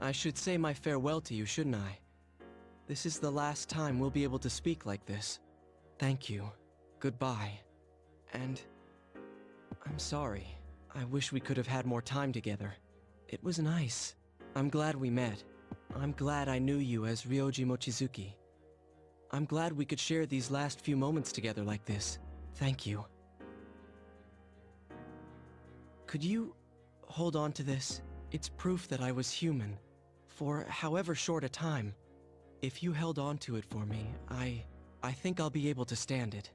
I should say my farewell to you, shouldn't I? This is the last time we'll be able to speak like this. Thank you. Goodbye. And I'm sorry. I wish we could have had more time together. It was nice. I'm glad we met. I'm glad I knew you as Ryoji Mochizuki. I'm glad we could share these last few moments together like this. Thank you. Could you hold on to this? It's proof that I was human, for however short a time. If you held on to it for me, I... I think I'll be able to stand it.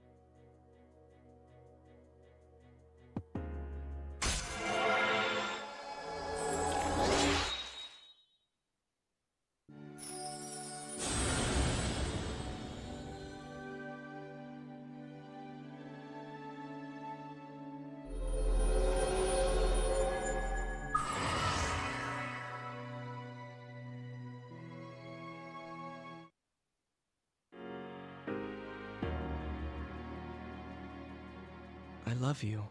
Love you.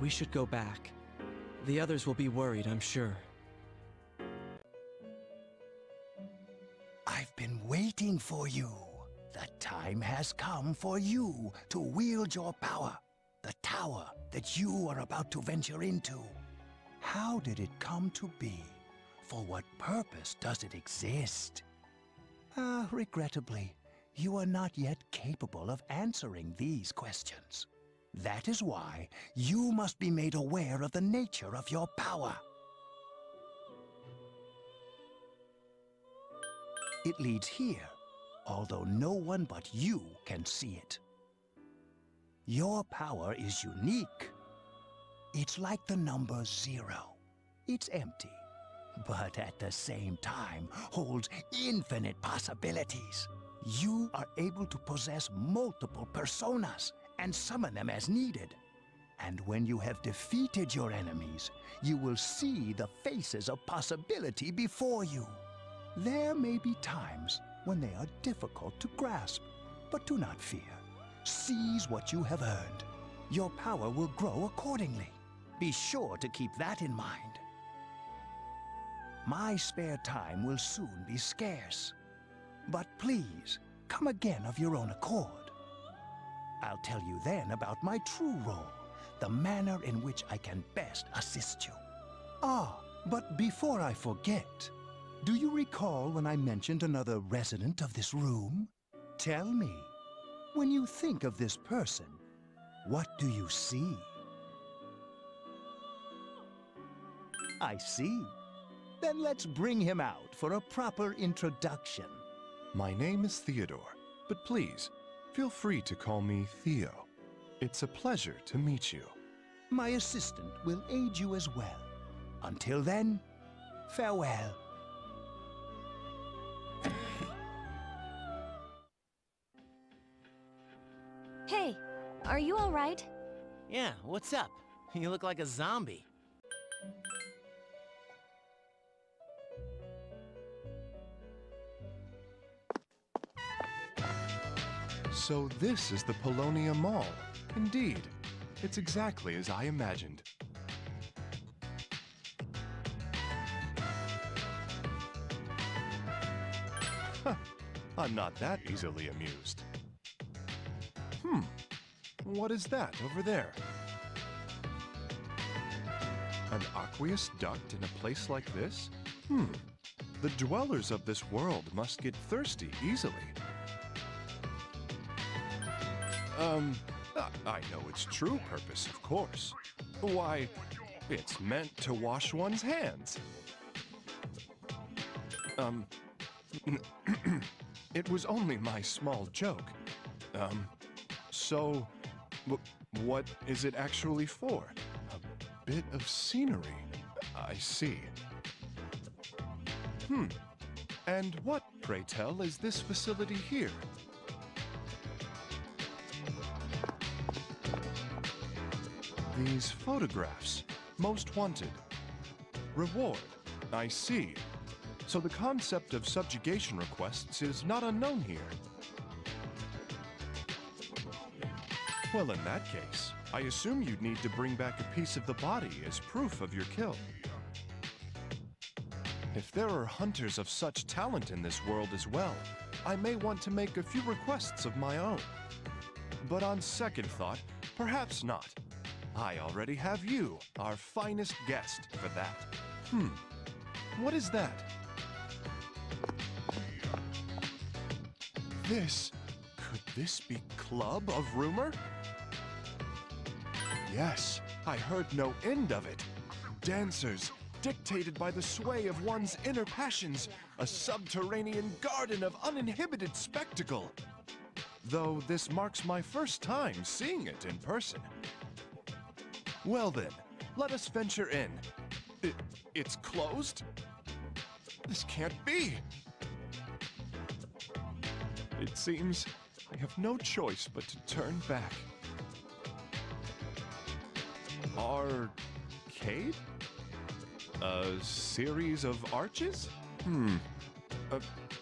We should go back. The others will be worried, I'm sure. I've been waiting for you. The time has come for you to wield your power. The tower that you are about to venture into. How did it come to be? For what purpose does it exist? Ah, regrettably, you are not yet capable of answering these questions. That is why you must be made aware of the nature of your power. It leads here, although no one but you can see it. Your power is unique. It's like the number zero. It's empty, but at the same time holds infinite possibilities. You are able to possess multiple personas and summon them as needed. And when you have defeated your enemies, you will see the faces of possibility before you. There may be times when they are difficult to grasp, but do not fear. Seize what you have earned. Your power will grow accordingly. Be sure to keep that in mind. My spare time will soon be scarce. But please, come again of your own accord. I'll tell you then about my true role, the manner in which I can best assist you. Ah, but before I forget, do you recall when I mentioned another resident of this room? Tell me, when you think of this person, what do you see? I see. Then let's bring him out for a proper introduction. My name is Theodore, but please, feel free to call me Theo. It's a pleasure to meet you. My assistant will aid you as well. Until then, farewell. Hey, are you all right? Yeah, what's up? You look like a zombie. So this is the Polonia Mall. Indeed, It's exactly as I imagined. Huh. I'm not that easily amused. Hmm. What is that over there? An aqueous duct in a place like this? Hmm. The dwellers of this world must get thirsty easily. Um, I know its true purpose, of course. Why, it's meant to wash one's hands. Um, it was only my small joke. Um, so, what is it actually for? A bit of scenery, I see. Hmm. And what, pray tell, is this facility here? These photographs. Most wanted. Reward. I see. So the concept of subjugation requests is not unknown here. Well, in that case, I assume you'd need to bring back a piece of the body as proof of your kill. If there are hunters of such talent in this world as well, I may want to make a few requests of my own. But on second thought, perhaps not. I already have you, our finest guest, for that. Hmm. What is that? This... could this be Club of Rumor? Yes, I heard no end of it. Dancers... dictated by the sway of one's inner passions, a subterranean garden of uninhibited spectacle. Though this marks my first time seeing it in person. Well then, let us venture in. It, it's closed? This can't be. It seems I have no choice but to turn back. Arcade? A series of arches? Hmm. Uh,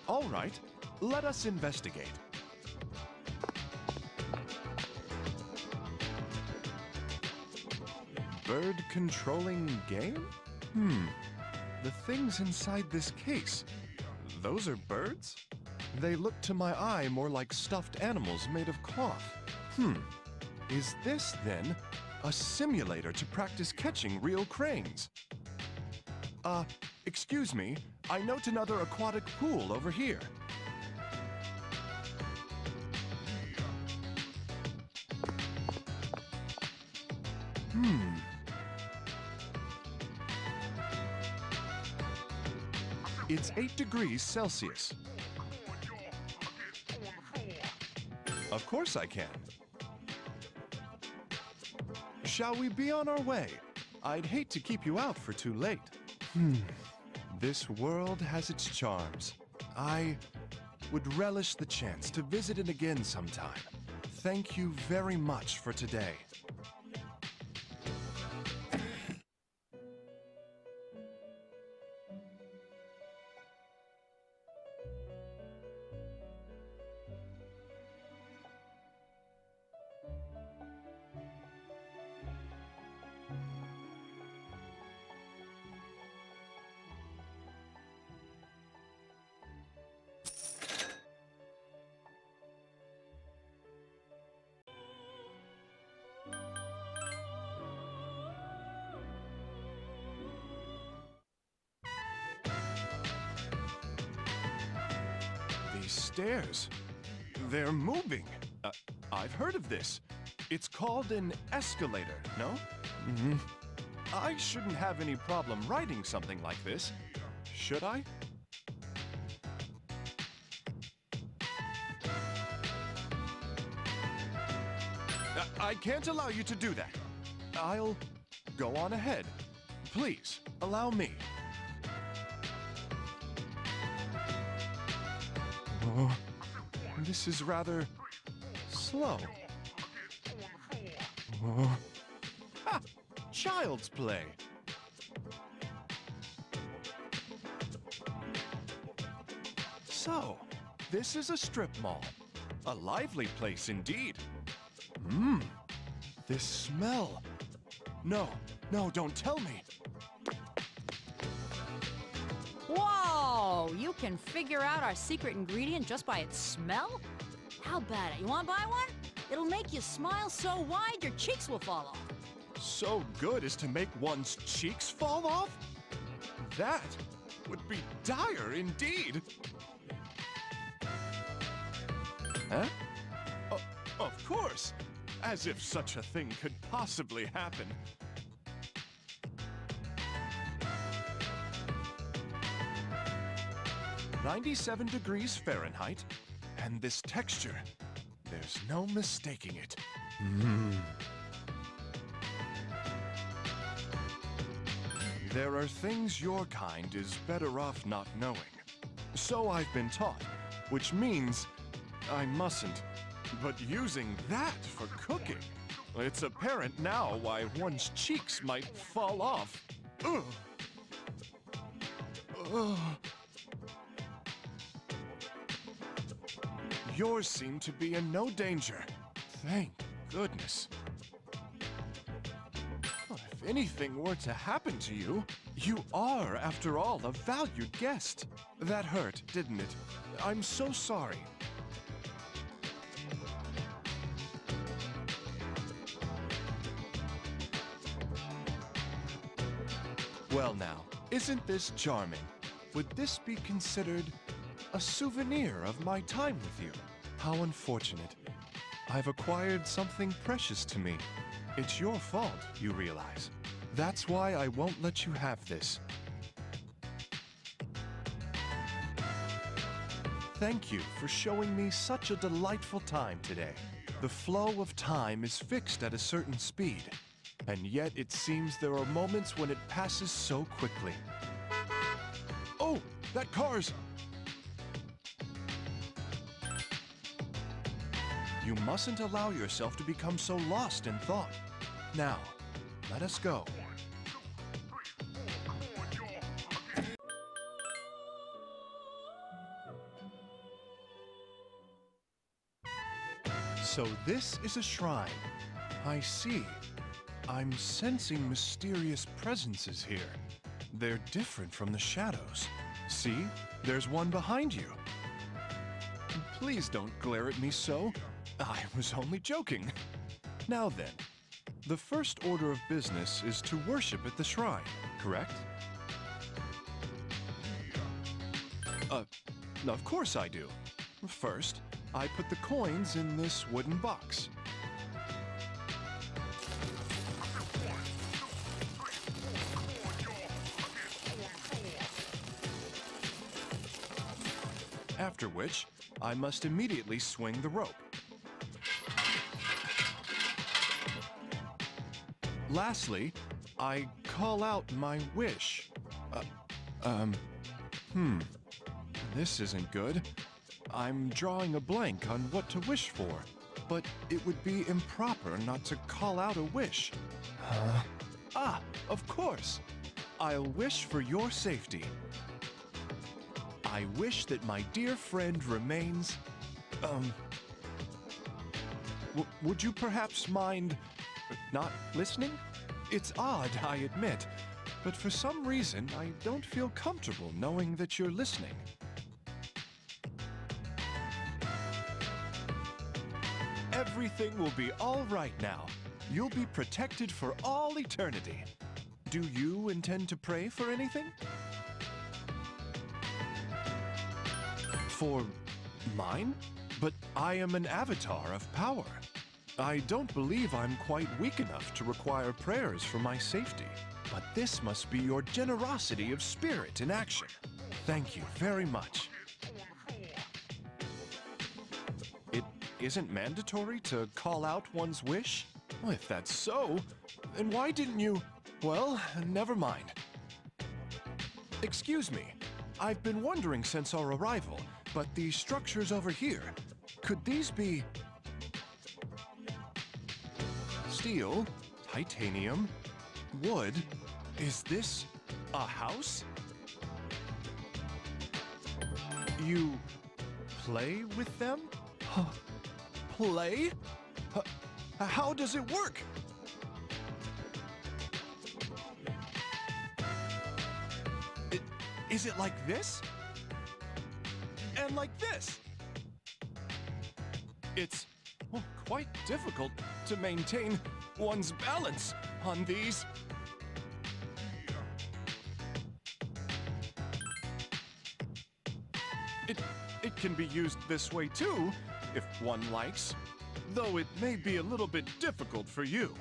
all right. Let us investigate. Bird controlling game? Hmm. The things inside this case, those are birds? They look to my eye more like stuffed animals made of cloth. Hmm. Is this, then, a simulator to practice catching real cranes? Uh, excuse me, I note another aquatic pool over here. Hmm. It's eight degrees Celsius. Of course I can. Shall we be on our way? I'd hate to keep you out for too late. Hmm. This world has its charms. I would relish the chance to visit it again sometime. Thank you very much for today. Stairs. They're moving. Uh, I've heard of this. It's called an escalator, no? Mm-hmm. I shouldn't have any problem writing something like this, should I? Uh, I can't allow you to do that. I'll go on ahead. Please, allow me. Oh, this is rather slow. Oh. Ha! Child's play. So, this is a strip mall. A lively place indeed. Hmm. This smell! No, no, don't tell me! Whoa! You can figure out our secret ingredient just by its smell? How about it? You wanna buy one? It'll make you smile so wide your cheeks will fall off. So good as to make one's cheeks fall off? That would be dire indeed! Huh? Uh, of course! As if such a thing could possibly happen. ninety-seven degrees Fahrenheit, and this texture, there's no mistaking it. Mm. There are things your kind is better off not knowing. So I've been taught, which means I mustn't. But using that for cooking, it's apparent now why one's cheeks might fall off. Ugh. Ugh. Yours seem to be in no danger. Thank goodness. Well, if anything were to happen to you, you are, after all, a valued guest. That hurt, didn't it? I'm so sorry. Well now, isn't this charming? Would this be considered a souvenir of my time with you? How unfortunate. I've acquired something precious to me. It's your fault, you realize. That's why I won't let you have this. Thank you for showing me such a delightful time today. The flow of time is fixed at a certain speed. And yet it seems there are moments when it passes so quickly. Oh, that car's... You mustn't allow yourself to become so lost in thought. Now, let us go. So this is a shrine. I see. I'm sensing mysterious presences here. They're different from the shadows. See? There's one behind you. Please don't glare at me so. I was only joking. Now then, the first order of business is to worship at the shrine, correct? Uh, of course I do. First, I put the coins in this wooden box. After which, I must immediately swing the rope. Lastly, I call out my wish. Uh, um, hmm, this isn't good. I'm drawing a blank on what to wish for, but it would be improper not to call out a wish. Huh? Ah, of course! I'll wish for your safety. I wish that my dear friend remains... Um... W would you perhaps mind... not listening? It's odd, I admit, but for some reason I don't feel comfortable knowing that you're listening. Everything will be all right now. You'll be protected for all eternity. Do you intend to pray for anything? For mine? But I am an avatar of power. I don't believe I'm quite weak enough to require prayers for my safety. But this must be your generosity of spirit in action. Thank you very much. It isn't mandatory to call out one's wish? Well, if that's so, then why didn't you... Well, never mind. Excuse me. I've been wondering since our arrival, but the structures over here, could these be... Steel, titanium, wood, is this a house? You play with them? Huh. Play? Huh. How does it work? It, is it like this? And like this? It's well, quite difficult to maintain one's balance on these. It, it can be used this way too, if one likes, though it may be a little bit difficult for you.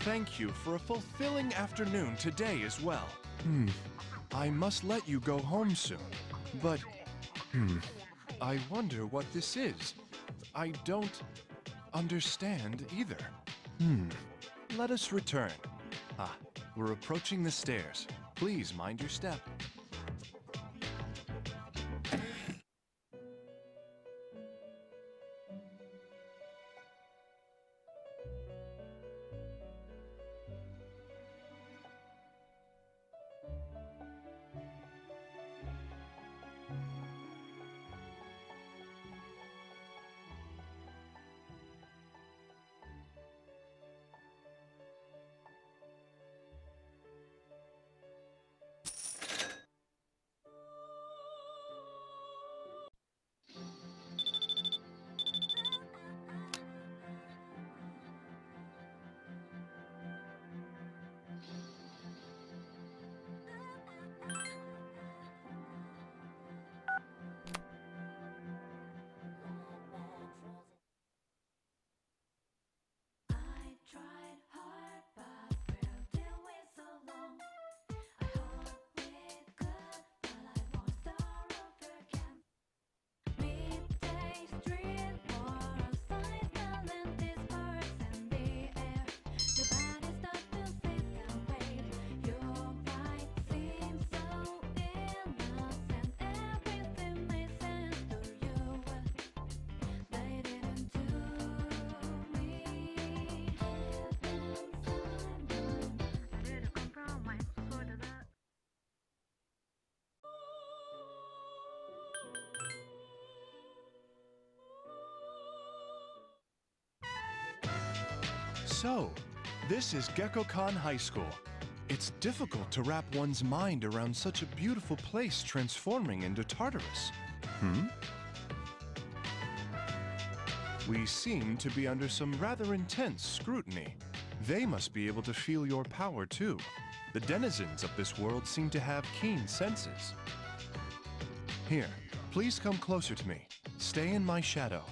Thank you for a fulfilling afternoon today as well. Hmm. I must let you go home soon, but... Hmm. I wonder what this is. I don't understand either. Hmm. Let us return. Ah, we're approaching the stairs. Please mind your step. So, this is Gekkou-kan High School. It's difficult to wrap one's mind around such a beautiful place transforming into Tartarus. Hmm? We seem to be under some rather intense scrutiny. They must be able to feel your power too. The denizens of this world seem to have keen senses. Here, please come closer to me. Stay in my shadow.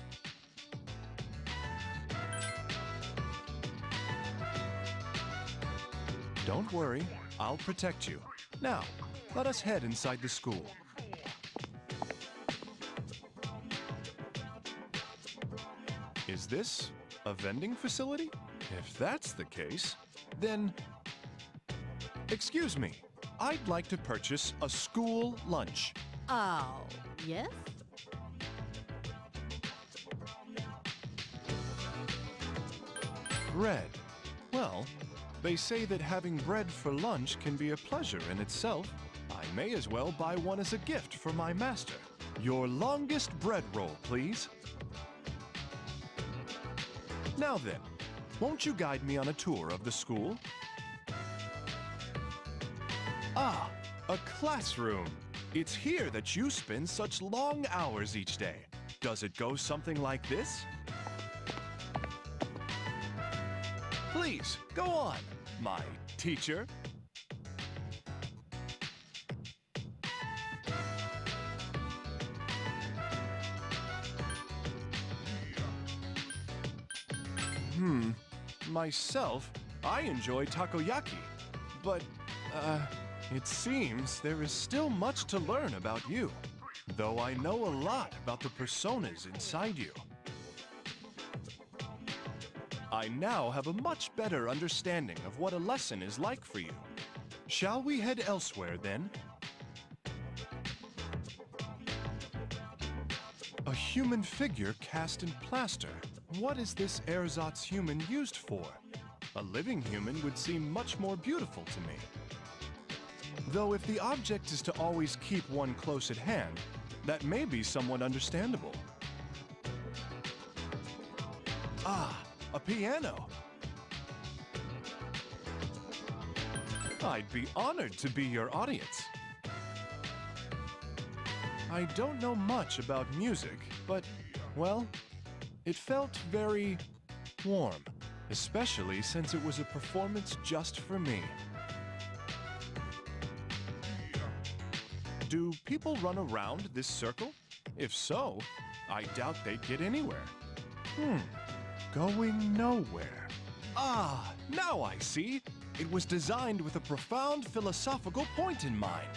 Don't worry, I'll protect you. Now, let us head inside the school. Is this a vending facility? If that's the case, then... Excuse me, I'd like to purchase a school lunch. Oh, yes? Bread. Well... They say that having bread for lunch can be a pleasure in itself. I may as well buy one as a gift for my master. Your longest bread roll, please. Now then, won't you guide me on a tour of the school? Ah, a classroom. It's here that you spend such long hours each day. Does it go something like this? Please, go on, my teacher. Hmm, myself, I enjoy takoyaki, but, uh, it seems there is still much to learn about you, though I know a lot about the personas inside you. I now have a much better understanding of what a lesson is like for you. Shall we head elsewhere, then? A human figure cast in plaster. What is this ersatz human used for? A living human would seem much more beautiful to me. Though if the object is to always keep one close at hand, that may be somewhat understandable. piano. I'd be honored to be your audience. I don't know much about music, but, well, it felt very warm, especially since it was a performance just for me. Do people run around this circle? If so, I doubt they'd get anywhere. Hmm, going nowhere. Ah, now I see. It was designed with a profound philosophical point in mind.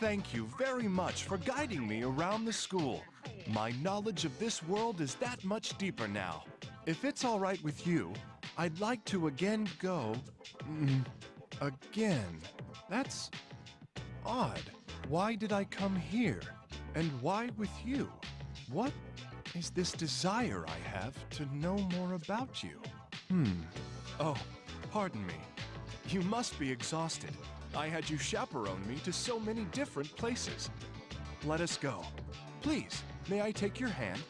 Thank you very much for guiding me around the school. My knowledge of this world is that much deeper now. If it's all right with you, I'd like to again go... Mm, again? That's... odd. Why did I come here? And why with you? What is this desire I have to know more about you? Hmm. Oh, pardon me. You must be exhausted. I had you chaperone me to so many different places. Let us go. Please, may I take your hand?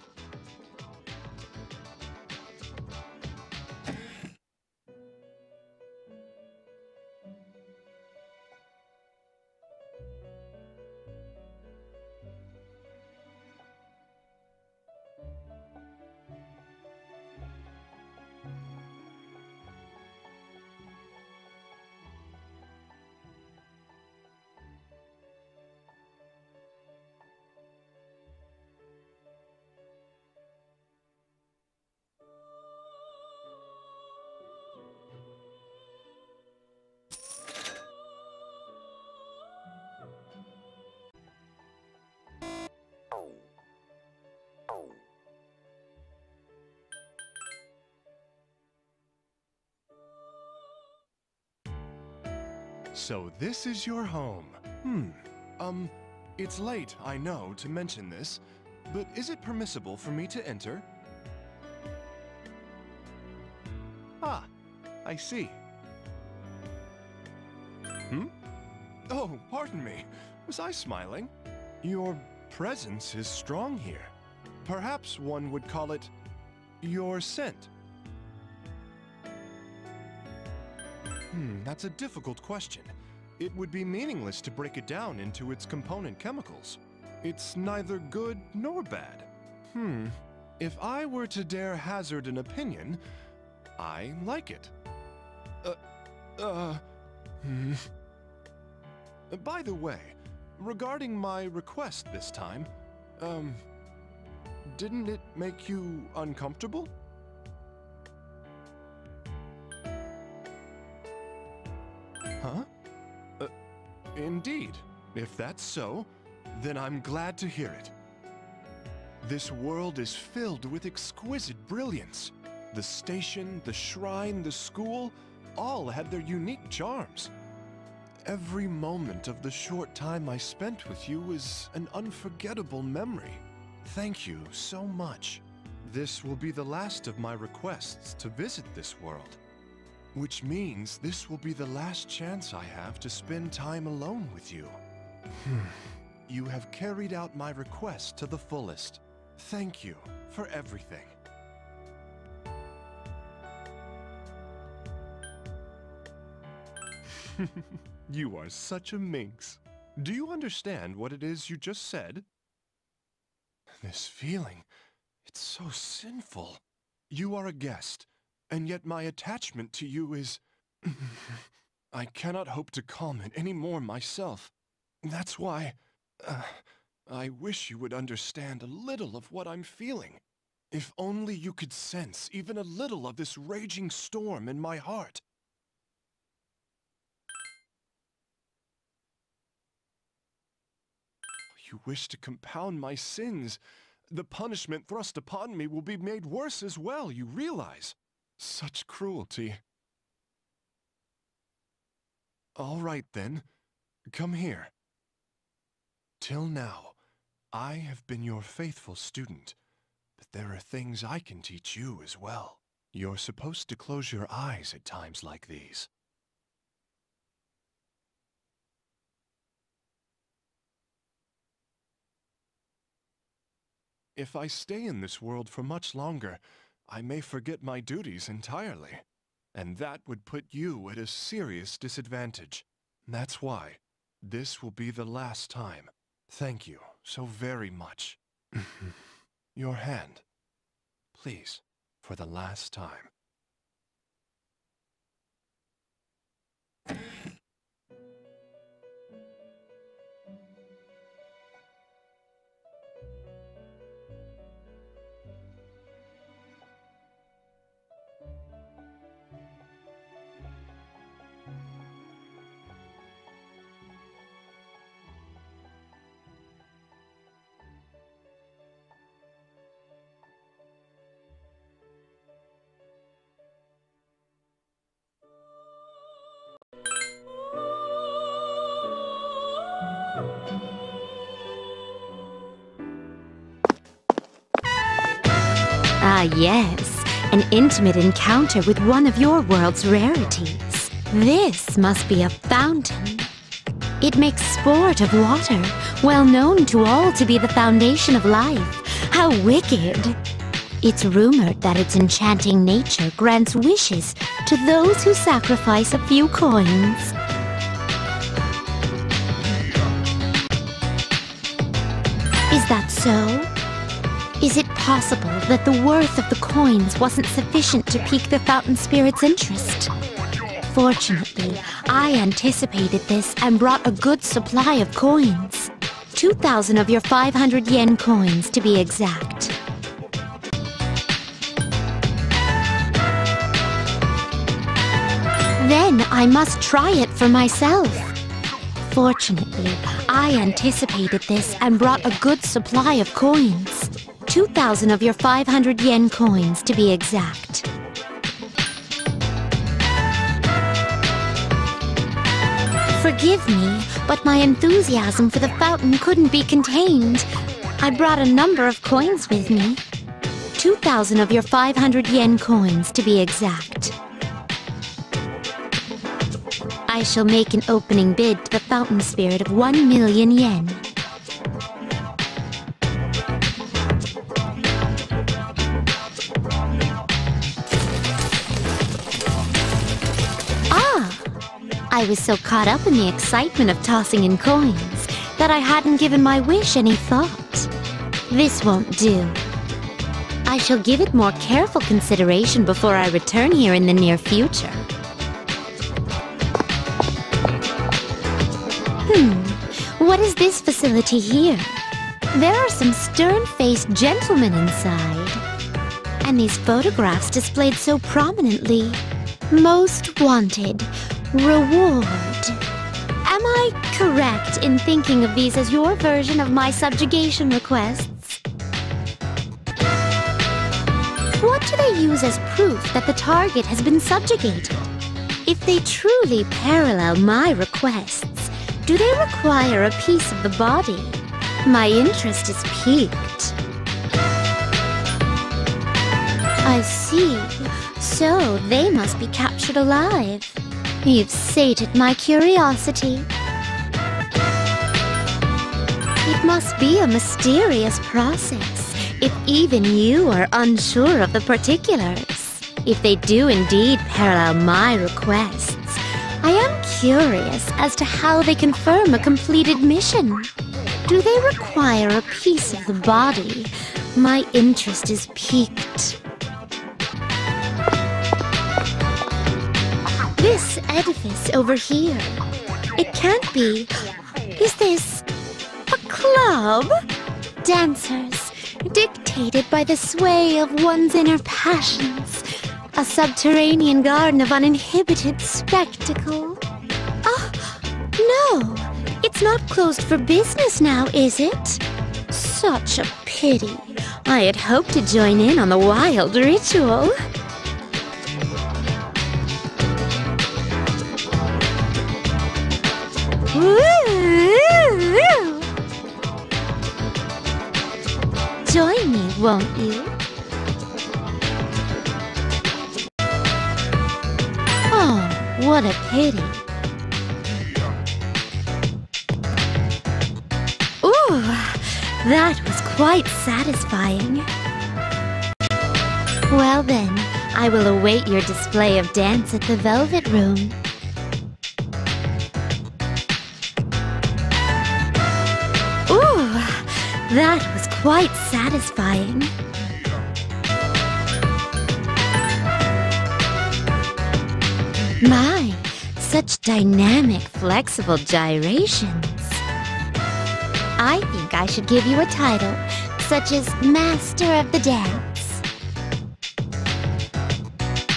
So this is your home. Hmm. Um, it's late, I know, to mention this, but is it permissible for me to enter? Ah, I see. Hmm? Oh, pardon me. Was I smiling? Your presence is strong here. Perhaps one would call it your scent. Hmm, that's a difficult question. It would be meaningless to break it down into its component chemicals. It's neither good nor bad. Hmm, if I were to dare hazard an opinion, I like it. Uh, uh, hmm. By the way, regarding my request this time, um, didn't it make you uncomfortable? Huh? Uh, indeed. If that's so, then I'm glad to hear it. This world is filled with exquisite brilliance. The station, the shrine, the school, all had their unique charms. Every moment of the short time I spent with you is an unforgettable memory. Thank you so much. This will be the last of my requests to visit this world. Which means this will be the last chance I have to spend time alone with you. Hmm. You have carried out my request to the fullest. Thank you for everything. You are such a minx. Do you understand what it is you just said? This feeling, it's so sinful. You are a guest. And yet my attachment to you is... I cannot hope to calm it any more myself. That's why... Uh, I wish you would understand a little of what I'm feeling. If only you could sense even a little of this raging storm in my heart. You wish to compound my sins. The punishment thrust upon me will be made worse as well, you realize. Such cruelty. All right then, come here. Till now, I have been your faithful student, but there are things I can teach you as well. You're supposed to close your eyes at times like these. If I stay in this world for much longer, I may forget my duties entirely. And that would put you at a serious disadvantage. That's why this will be the last time. Thank you so very much. Your hand, please, for the last time. Ah, yes. An intimate encounter with one of your world's rarities. This must be a fountain. It makes sport of water, well known to all to be the foundation of life. How wicked! It's rumored that its enchanting nature grants wishes to those who sacrifice a few coins. Is that so? Is it possible that the worth of the coins wasn't sufficient to pique the fountain spirit's interest? Fortunately, I anticipated this and brought a good supply of coins. two thousand of your five hundred yen coins, to be exact. Then I must try it for myself. Fortunately, I anticipated this and brought a good supply of coins. two thousand of your five hundred yen coins, to be exact. Forgive me, but my enthusiasm for the fountain couldn't be contained. I brought a number of coins with me. two thousand of your five hundred yen coins, to be exact. I shall make an opening bid to the fountain spirit of one million yen. I was so caught up in the excitement of tossing in coins that I hadn't given my wish any thought. This won't do. I shall give it more careful consideration before I return here in the near future. Hmm, what is this facility here? There are some stern-faced gentlemen inside. And these photographs displayed so prominently. Most wanted. Reward. Am I correct in thinking of these as your version of my subjugation requests? What do they use as proof that the target has been subjugated? If they truly parallel my requests, do they require a piece of the body? My interest is piqued. I see. So they must be captured alive. You've sated my curiosity. It must be a mysterious process, if even you are unsure of the particulars. If they do indeed parallel my requests, I am curious as to how they confirm a completed mission. Do they require a piece of the body? My interest is piqued. This edifice over here. It can't be. Is this a club? Dancers, dictated by the sway of one's inner passions. A subterranean garden of uninhibited spectacle. Ah, oh, no. It's not closed for business now, is it? Such a pity. I had hoped to join in on the wild ritual. Join me, won't you? Oh, what a pity. Ooh, that was quite satisfying. Well then, I will await your display of dance at the Velvet Room. Ooh, that was quite satisfying. My, such dynamic, flexible gyrations. I think I should give you a title, such as Master of the Dance.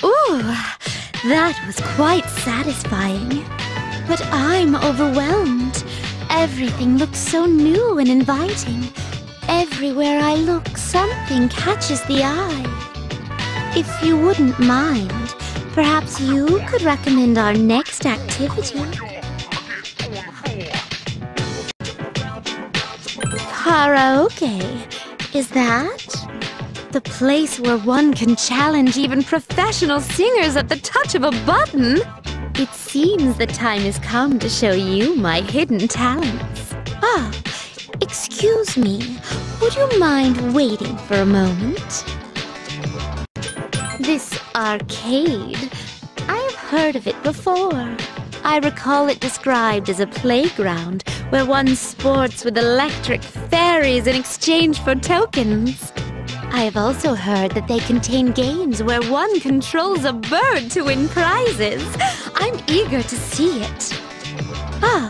Ooh, that was quite satisfying. But I'm overwhelmed. Everything looks so new and inviting. Everywhere I look, something catches the eye. If you wouldn't mind, perhaps you could recommend our next activity. Karaoke, is that? The place where one can challenge even professional singers at the touch of a button? It seems the time has come to show you my hidden talents. Ah, excuse me, would you mind waiting for a moment? This arcade, I have heard of it before. I recall it described as a playground where one sports with electric fairies in exchange for tokens. I have also heard that they contain games where one controls a bird to win prizes. I'm eager to see it. Ah,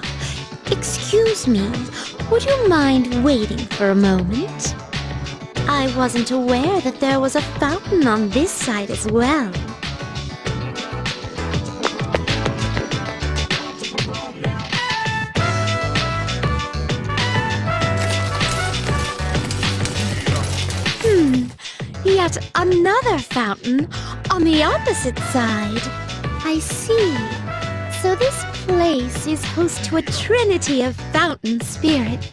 excuse me, would you mind waiting for a moment? I wasn't aware that there was a fountain on this side as well. Hmm, yet another fountain on the opposite side. I see. So this place is host to a trinity of fountain spirits.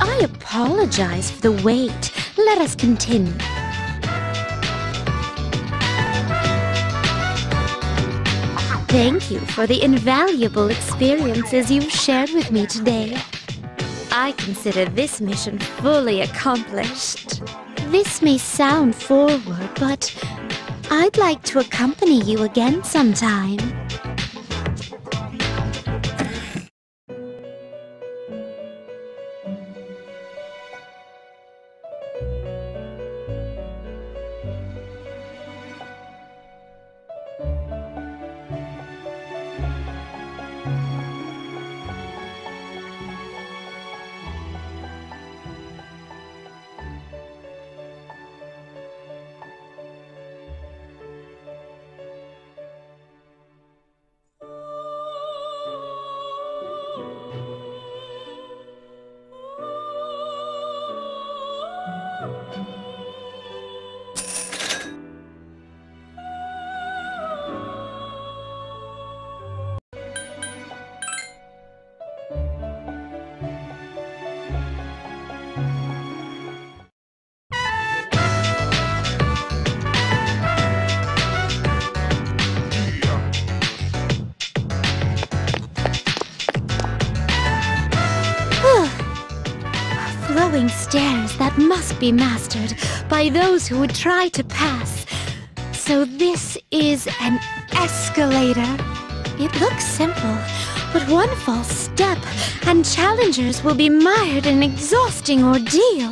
I apologize for the wait. Let us continue. Thank you for the invaluable experiences you've shared with me today. I consider this mission fully accomplished. This may sound forward, but I'd like to accompany you again sometime. Stairs that must be mastered by those who would try to pass. So this is an escalator. It looks simple, but one false step and challengers will be mired in an exhausting ordeal.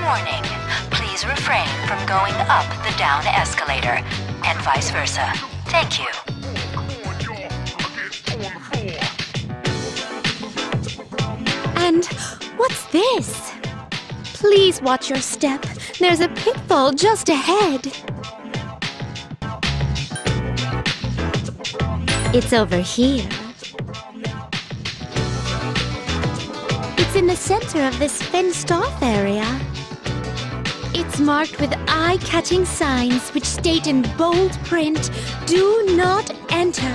Warning, please refrain from going up the down escalator, and vice versa. Thank you. And what's this? Please watch your step. There's a pitfall just ahead. It's over here. It's in the center of this fenced-off area. It's marked with eye-catching signs which state in bold print, "Do not enter."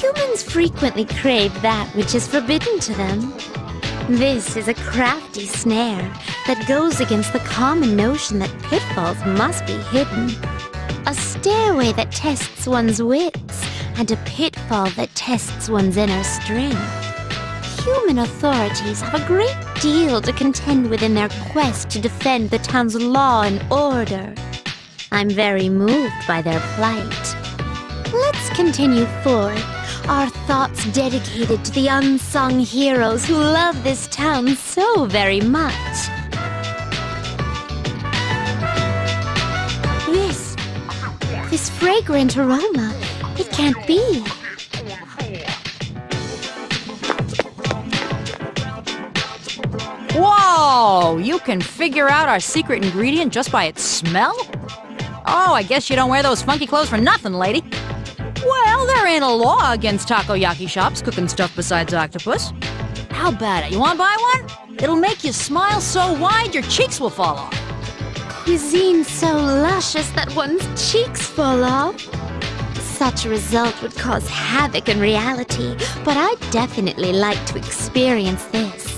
Humans frequently crave that which is forbidden to them. This is a crafty snare that goes against the common notion that pitfalls must be hidden. A stairway that tests one's wits, and a pitfall that tests one's inner strength. Human authorities have a great deal to contend with in their quest to defend the town's law and order. I'm very moved by their plight. Let's continue forth, our thoughts dedicated to the unsung heroes who love this town so very much. This... this fragrant aroma, it can't be. Whoa! You can figure out our secret ingredient just by its smell? Oh, I guess you don't wear those funky clothes for nothing, lady. Well, there ain't a law against takoyaki shops cooking stuff besides octopus. How about it? You want to buy one? It'll make you smile so wide your cheeks will fall off. Cuisine so luscious that one's cheeks fall off? Such a result would cause havoc in reality, but I'd definitely like to experience this.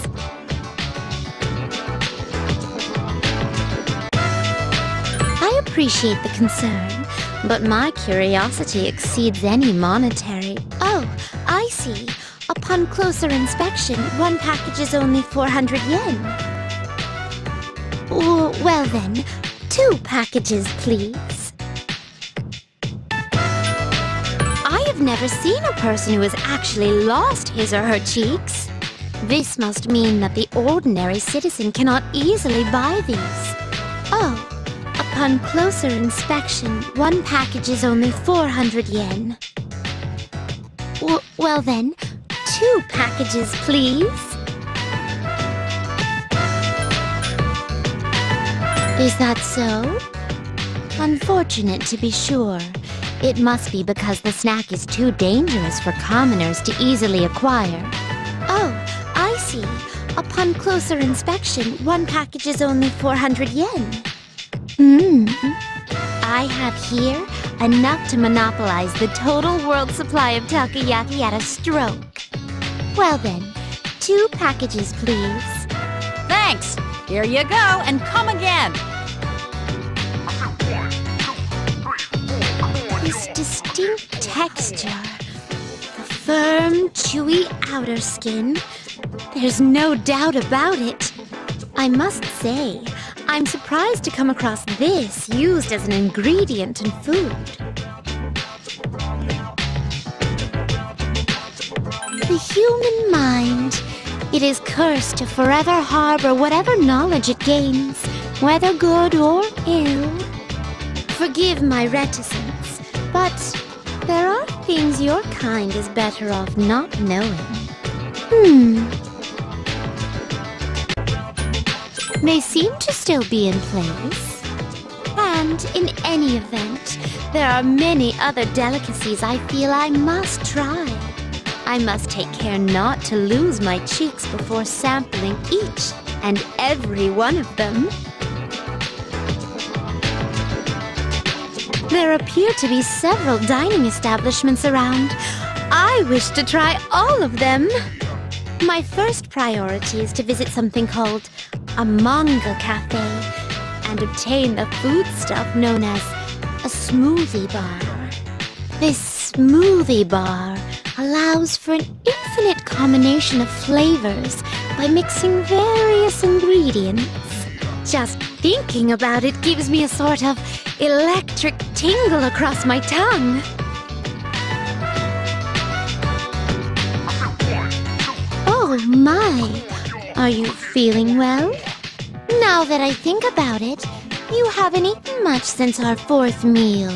I appreciate the concern, but my curiosity exceeds any monetary. Oh, I see. Upon closer inspection, one package is only four hundred yen. Oh, well then, two packages, please. I have never seen a person who has actually lost his or her cheeks. This must mean that the ordinary citizen cannot easily buy these. Oh. Upon closer inspection, one package is only four hundred yen. W well then, two packages, please. Is that so? Unfortunate, to be sure. It must be because the snack is too dangerous for commoners to easily acquire. Oh, I see. Upon closer inspection, one package is only four hundred yen. Mmm. I have here enough to monopolize the total world supply of takoyaki at a stroke. Well then, two packages, please. Thanks! Here you go, and come again! This distinct texture, the firm, chewy outer skin, there's no doubt about it. I must say, I'm surprised to come across this used as an ingredient in food. The human mind. It is cursed to forever harbor whatever knowledge it gains, whether good or ill. Forgive my reticence, but there are things your kind is better off not knowing. Hmm. They seem to still be in place. And, in any event, there are many other delicacies I feel I must try. I must take care not to lose my cheeks before sampling each and every one of them. There appear to be several dining establishments around. I wish to try all of them. My first priority is to visit something called a manga cafe and obtain the foodstuff known as a smoothie bar. This smoothie bar allows for an infinite combination of flavors by mixing various ingredients. Just thinking about it gives me a sort of electric tingle across my tongue. Oh my! Are you feeling well? Now that I think about it, you haven't eaten much since our fourth meal.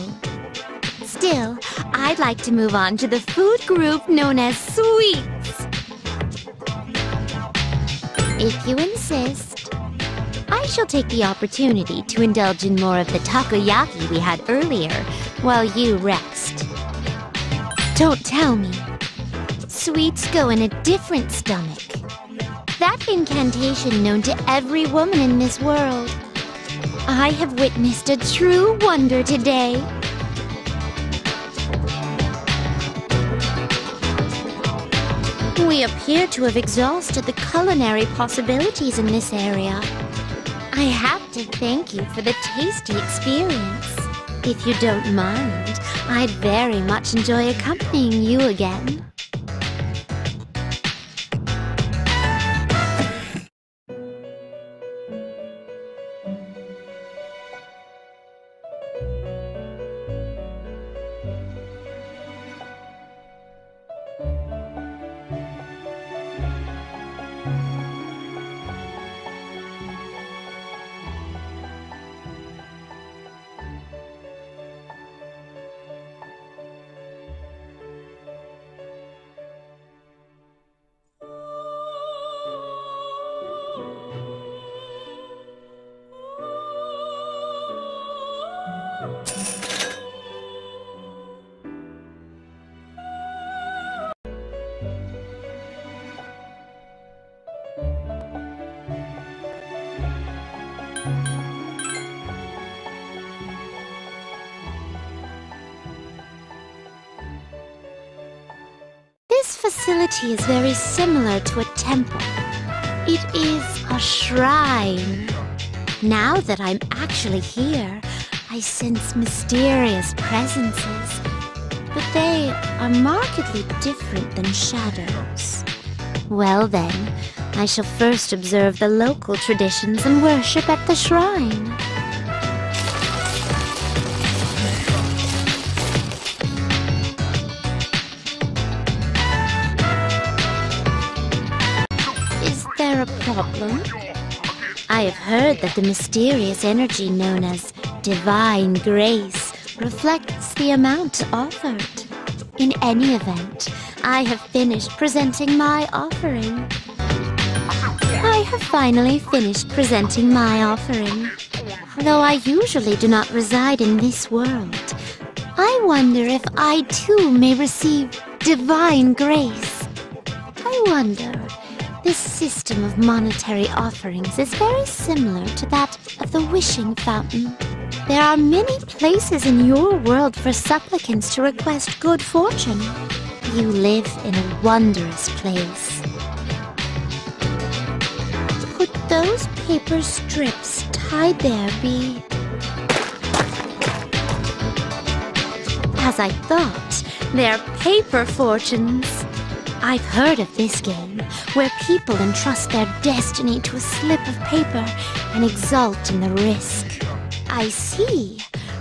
Still, I'd like to move on to the food group known as sweets. If you insist, I shall take the opportunity to indulge in more of the takoyaki we had earlier while you rest. Don't tell me. Sweets go in a different stomach. That incantation known to every woman in this world. I have witnessed a true wonder today. We appear to have exhausted the culinary possibilities in this area. I have to thank you for the tasty experience. If you don't mind, I'd very much enjoy accompanying you again. Is very similar to a temple. It is a shrine. Now that I'm actually here, I sense mysterious presences, but they are markedly different than shadows. Well then, I shall first observe the local traditions and worship at the shrine. I have heard that the mysterious energy known as Divine Grace reflects the amount offered. In any event, I have finished presenting my offering. I have finally finished presenting my offering. Though I usually do not reside in this world, I wonder if I too may receive Divine Grace. I wonder... This system of monetary offerings is very similar to that of the wishing fountain. There are many places in your world for supplicants to request good fortune. You live in a wondrous place. Could those paper strips tied there be... As I thought, they're paper fortunes. I've heard of this game, where people entrust their destiny to a slip of paper and exult in the risk. I see.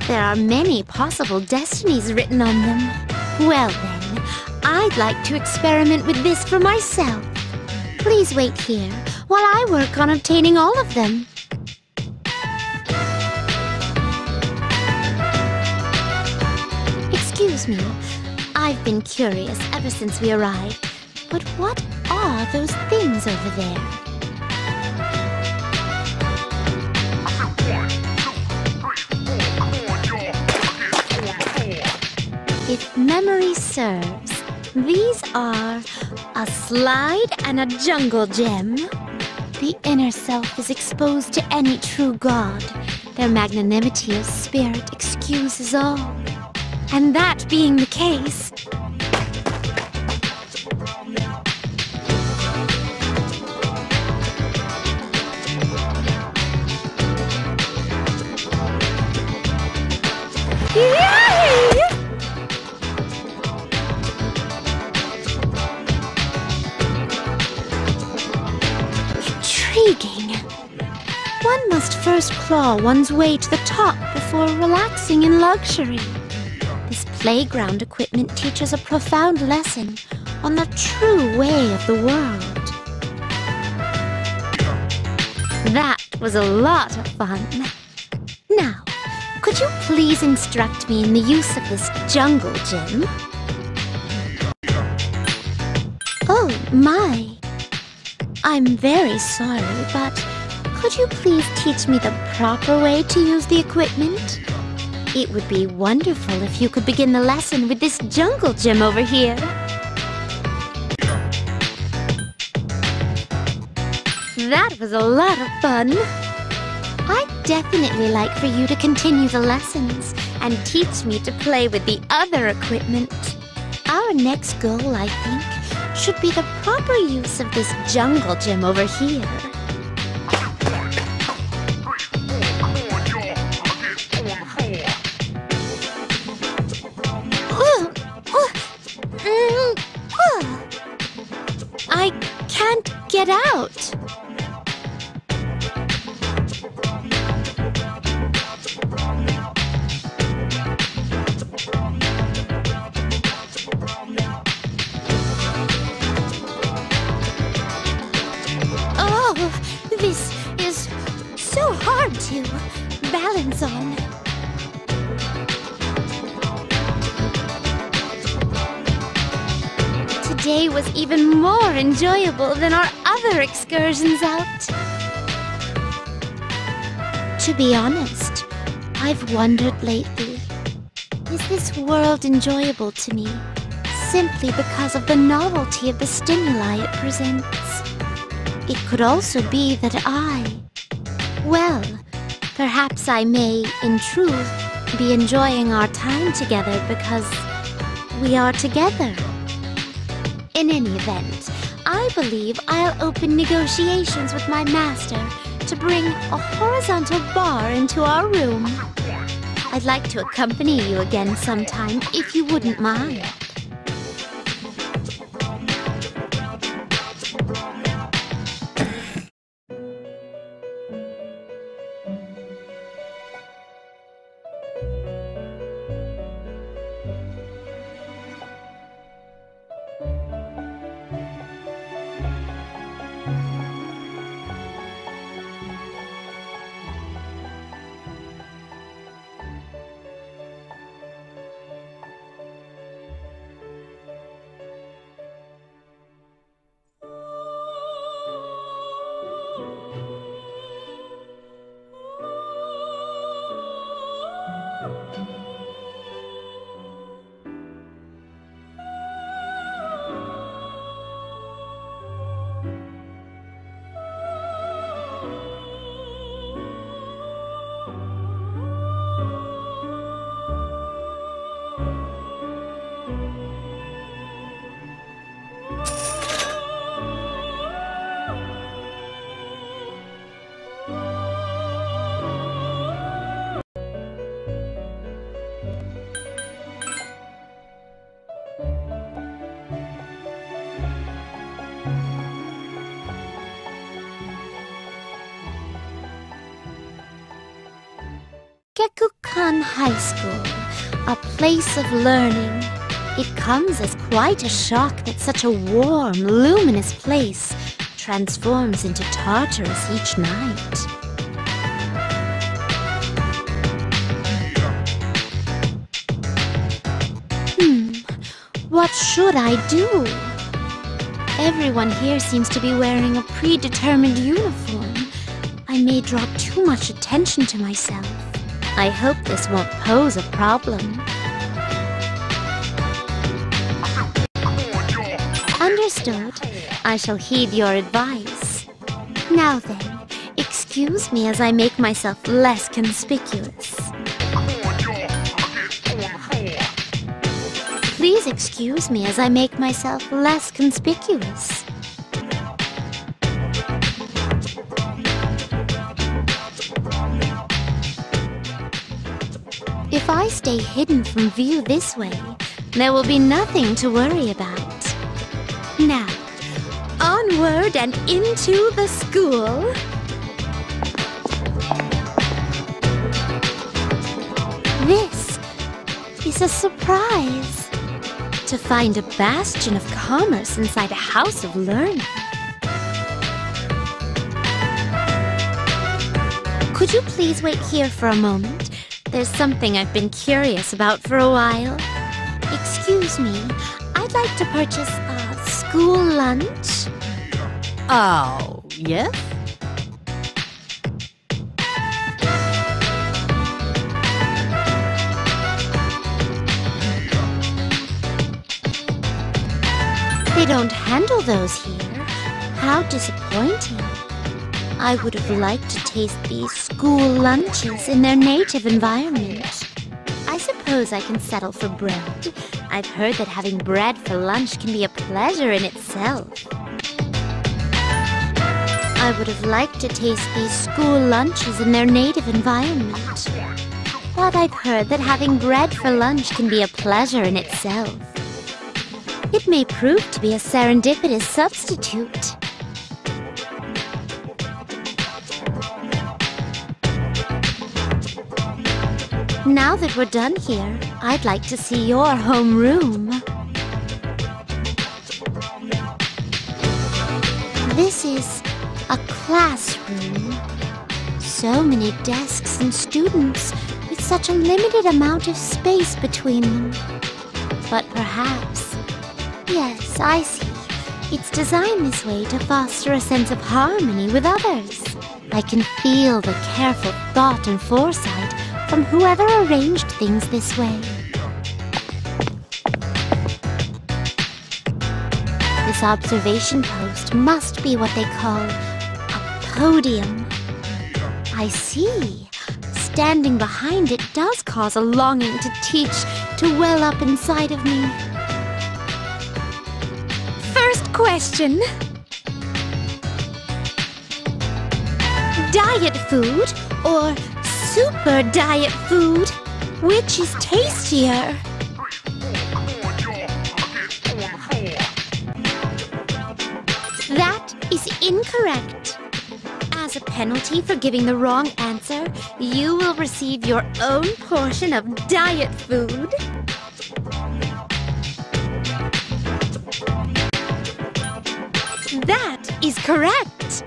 There are many possible destinies written on them. Well then, I'd like to experiment with this for myself. Please wait here while I work on obtaining all of them. Excuse me. I've been curious ever since we arrived. But what are those things over there? If memory serves, these are a slide and a jungle gem. The inner self is exposed to any true god. Their magnanimity of spirit excuses all. And that being the case... First claw one's way to the top before relaxing in luxury. This playground equipment teaches a profound lesson on the true way of the world. That was a lot of fun. Now, could you please instruct me in the use of this jungle gym? Oh, my. I'm very sorry, but... Could you please teach me the proper way to use the equipment? It would be wonderful if you could begin the lesson with this jungle gym over here. That was a lot of fun. I'd definitely like for you to continue the lessons and teach me to play with the other equipment. Our next goal, I think, should be the proper use of this jungle gym over here. I can't get out. To balance on. Today was even more enjoyable than our other excursions out. To be honest, I've wondered lately, is this world enjoyable to me simply because of the novelty of the stimuli it presents? It could also be that I, well, perhaps I may, in truth, be enjoying our time together because we are together. In any event, I believe I'll open negotiations with my master to bring a horizontal bar into our room. I'd like to accompany you again sometime, if you wouldn't mind. Gekkou High School, a place of learning. It comes as quite a shock that such a warm, luminous place transforms into Tartarus each night. Hmm, what should I do? Everyone here seems to be wearing a predetermined uniform. I may draw too much attention to myself. I hope this won't pose a problem. Understood. I shall heed your advice. Now then, excuse me as I make myself less conspicuous. Please excuse me as I make myself less conspicuous. If I stay hidden from view this way, there will be nothing to worry about. Now, onward and into the school! This is a surprise. To find a bastion of commerce inside a house of learning. Could you please wait here for a moment? There's something I've been curious about for a while. Excuse me, I'd like to purchase a school lunch. Oh, yes? They don't handle those here. How disappointing. I would have liked to taste these school lunches in their native environment. I suppose I can settle for bread. I've heard that having bread for lunch can be a pleasure in itself. I would have liked to taste these school lunches in their native environment. But I've heard that having bread for lunch can be a pleasure in itself. It may prove to be a serendipitous substitute. Now that we're done here, I'd like to see your homeroom. This is a classroom. So many desks and students, with such a limited amount of space between them. But perhaps... Yes, I see. It's designed this way to foster a sense of harmony with others. I can feel the careful thought and foresight from whoever arranged things this way. This observation post must be what they call a podium. I see. Standing behind it does cause a longing to teach to well up inside of me. First question. Diet food or super diet food? Which is tastier? That is incorrect. As a penalty for giving the wrong answer, you will receive your own portion of diet food. That is correct.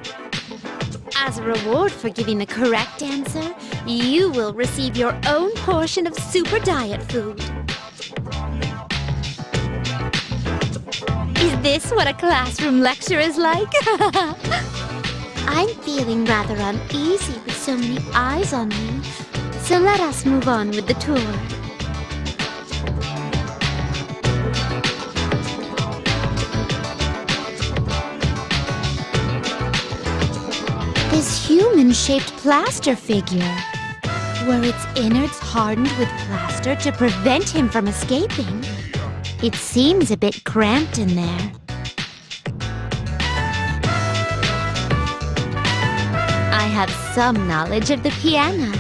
As a reward for giving the correct answer, you will receive your own portion of super diet food. Is this what a classroom lecture is like? I'm feeling rather uneasy with so many eyes on me, so let us move on with the tour. This human-shaped plaster figure. Were its innards hardened with plaster to prevent him from escaping? It seems a bit cramped in there. I have some knowledge of the piano.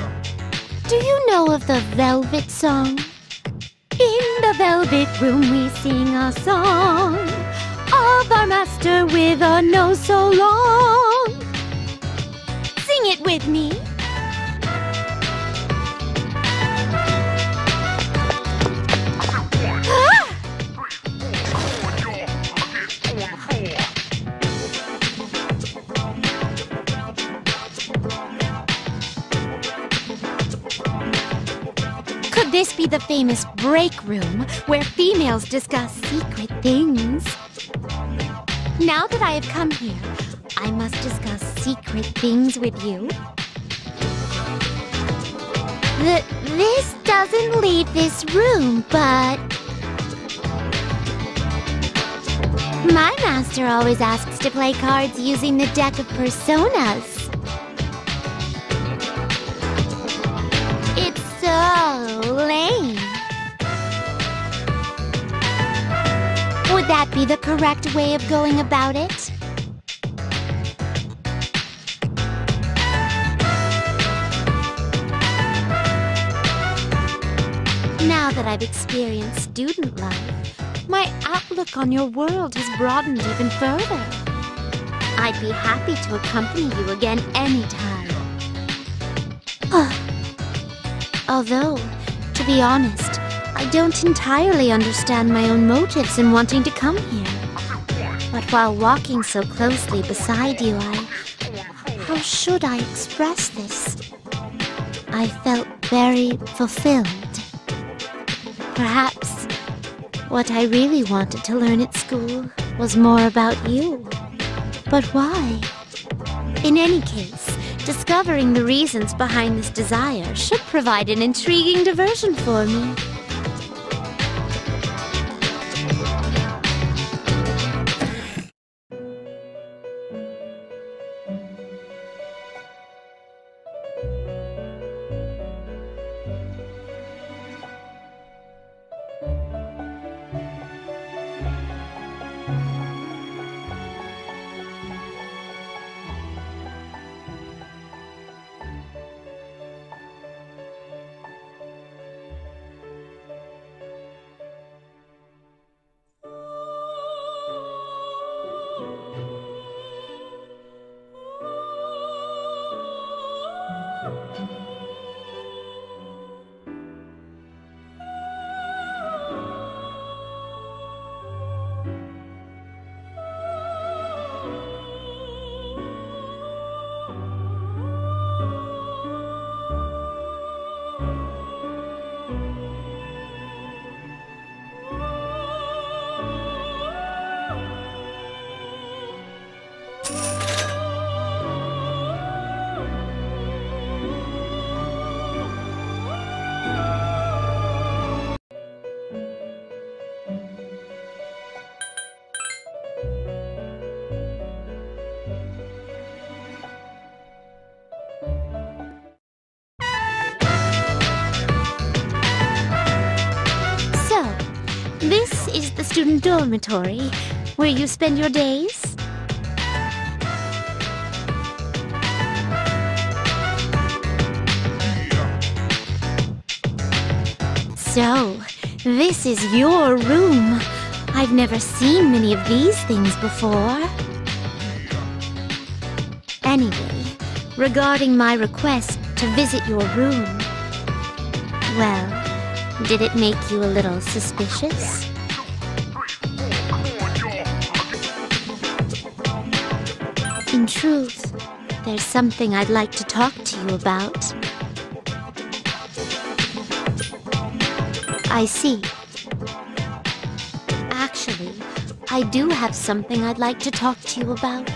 Do you know of the Velvet song? In the Velvet Room we sing a song of our master with a nose so long. Sing it with me. This be the famous break room where females discuss secret things. Now that I have come here, I must discuss secret things with you. Th this doesn't leave this room, but... My master always asks to play cards using the deck of personas. It's so... lame. Would that be the correct way of going about it? Now that I've experienced student life, my outlook on your world has broadened even further. I'd be happy to accompany you again anytime. Although, to be honest, I don't entirely understand my own motives in wanting to come here. But while walking so closely beside you, I... How should I express this? I felt very fulfilled. Perhaps what I really wanted to learn at school was more about you. But why? In any case, discovering the reasons behind this desire should provide an intriguing diversion for me. Student dormitory, where you spend your days? So, this is your room. I've never seen many of these things before. Anyway, regarding my request to visit your room, well, did it make you a little suspicious? In truth, there's something I'd like to talk to you about. I see. Actually, I do have something I'd like to talk to you about.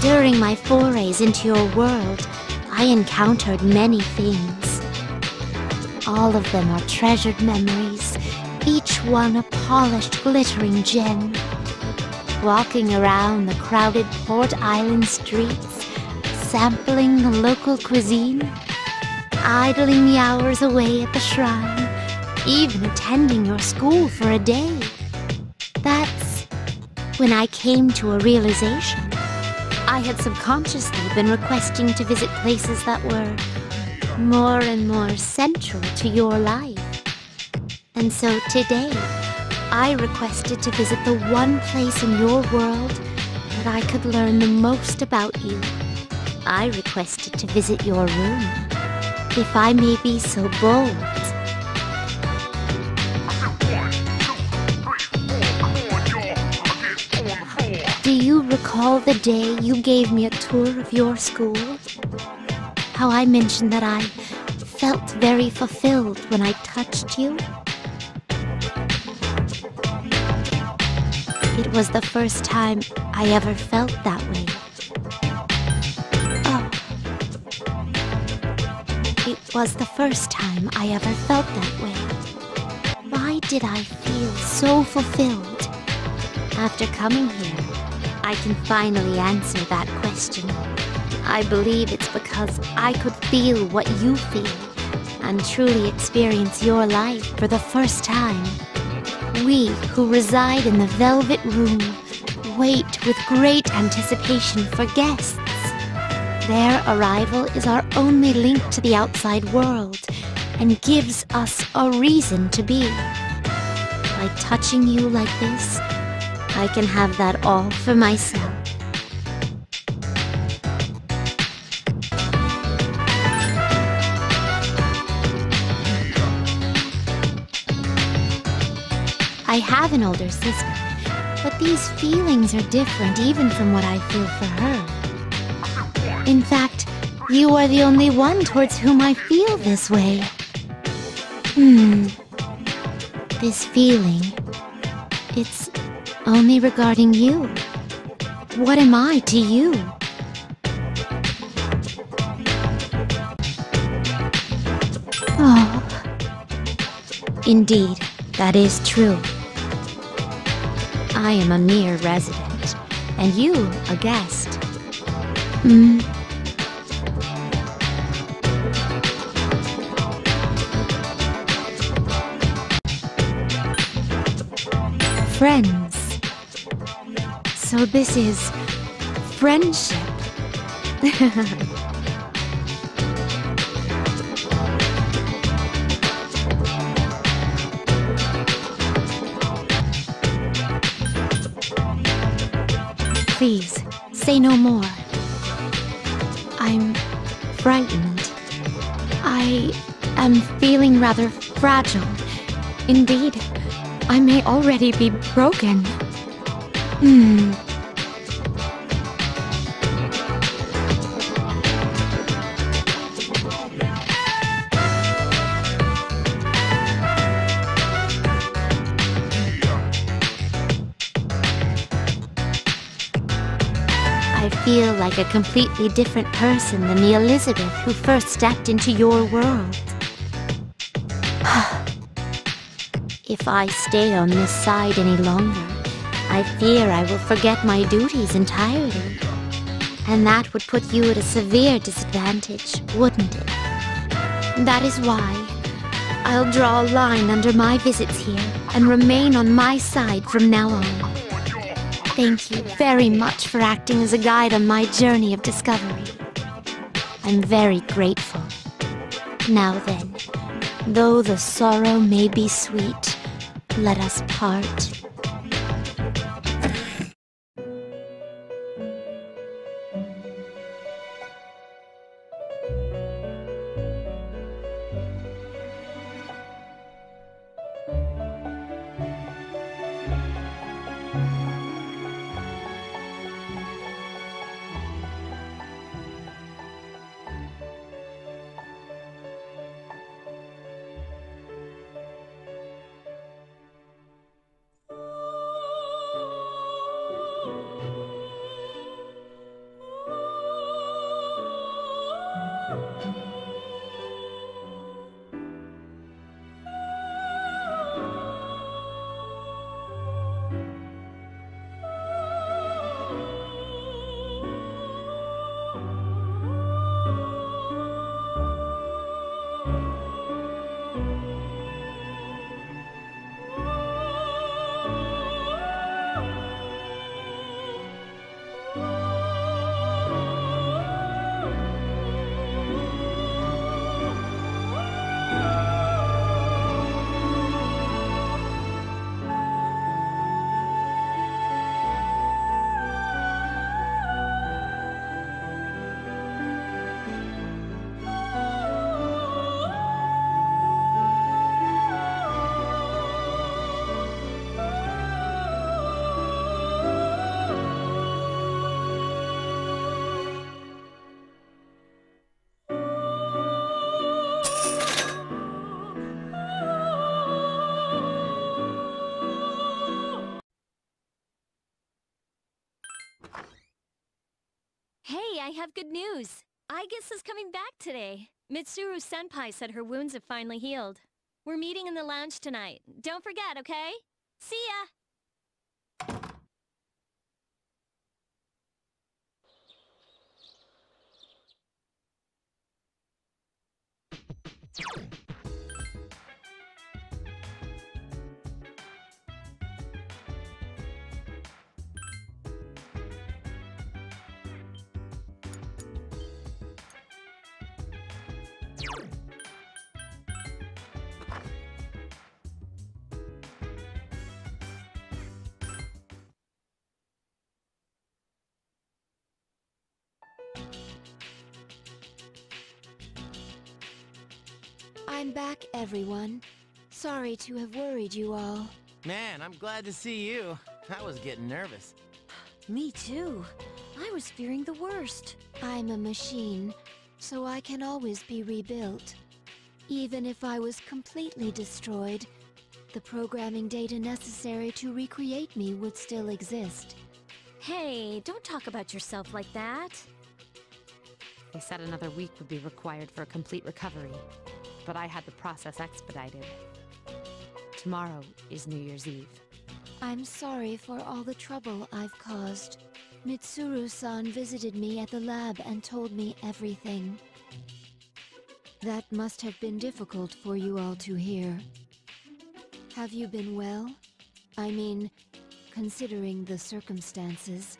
During my forays into your world, I encountered many things. All of them are treasured memories, each one a polished, glittering gem. Walking around the crowded Port Island streets, sampling the local cuisine, idling the hours away at the shrine, even attending your school for a day. That's when I came to a realization. I had subconsciously been requesting to visit places that were more and more central to your life. And so today, I requested to visit the one place in your world that I could learn the most about you. I requested to visit your room, if I may be so bold. Do you recall the day you gave me a tour of your school? How I mentioned that I felt very fulfilled when I touched you? It was the first time I ever felt that way. Oh. It was the first time I ever felt that way. Why did I feel so fulfilled? After coming here, I can finally answer that question. I believe it's because I could feel what you feel and truly experience your life for the first time. We who reside in the Velvet Room wait with great anticipation for guests. Their arrival is our only link to the outside world and gives us a reason to be. By touching you like this, I can have that all for myself. I have an older sister, but these feelings are different even from what I feel for her. In fact, you are the only one towards whom I feel this way. Hmm. This feeling, it's only regarding you. What am I to you? Oh. Indeed, that is true. I am a mere resident, and you a guest. Hmm. Friends. So this is friendship. Please, say no more. I'm frightened. I am feeling rather fragile. Indeed, I may already be broken. Hmm. feel like a completely different person than the Elizabeth who first stepped into your world. If I stay on this side any longer, I fear I will forget my duties entirely. And that would put you at a severe disadvantage, wouldn't it? That is why I'll draw a line under my visits here and remain on my side from now on. Thank you very much for acting as a guide on my journey of discovery. I'm very grateful. Now then, though the sorrow may be sweet, let us part. I have good news. Aigis is coming back today. Mitsuru-senpai said her wounds have finally healed. We're meeting in the lounge tonight. Don't forget, okay? See ya! I'm back, everyone. Sorry to have worried you all. Man, I'm glad to see you. I was getting nervous. Me too. I was fearing the worst. I'm a machine, so I can always be rebuilt. Even if I was completely destroyed, the programming data necessary to recreate me would still exist. Hey, don't talk about yourself like that. They said another week would be required for a complete recovery. But I had the process expedited. Tomorrow is New Year's Eve. I'm sorry for all the trouble I've caused. Mitsuru-san visited me at the lab and told me everything. That must have been difficult for you all to hear. Have you been well? I mean, considering the circumstances.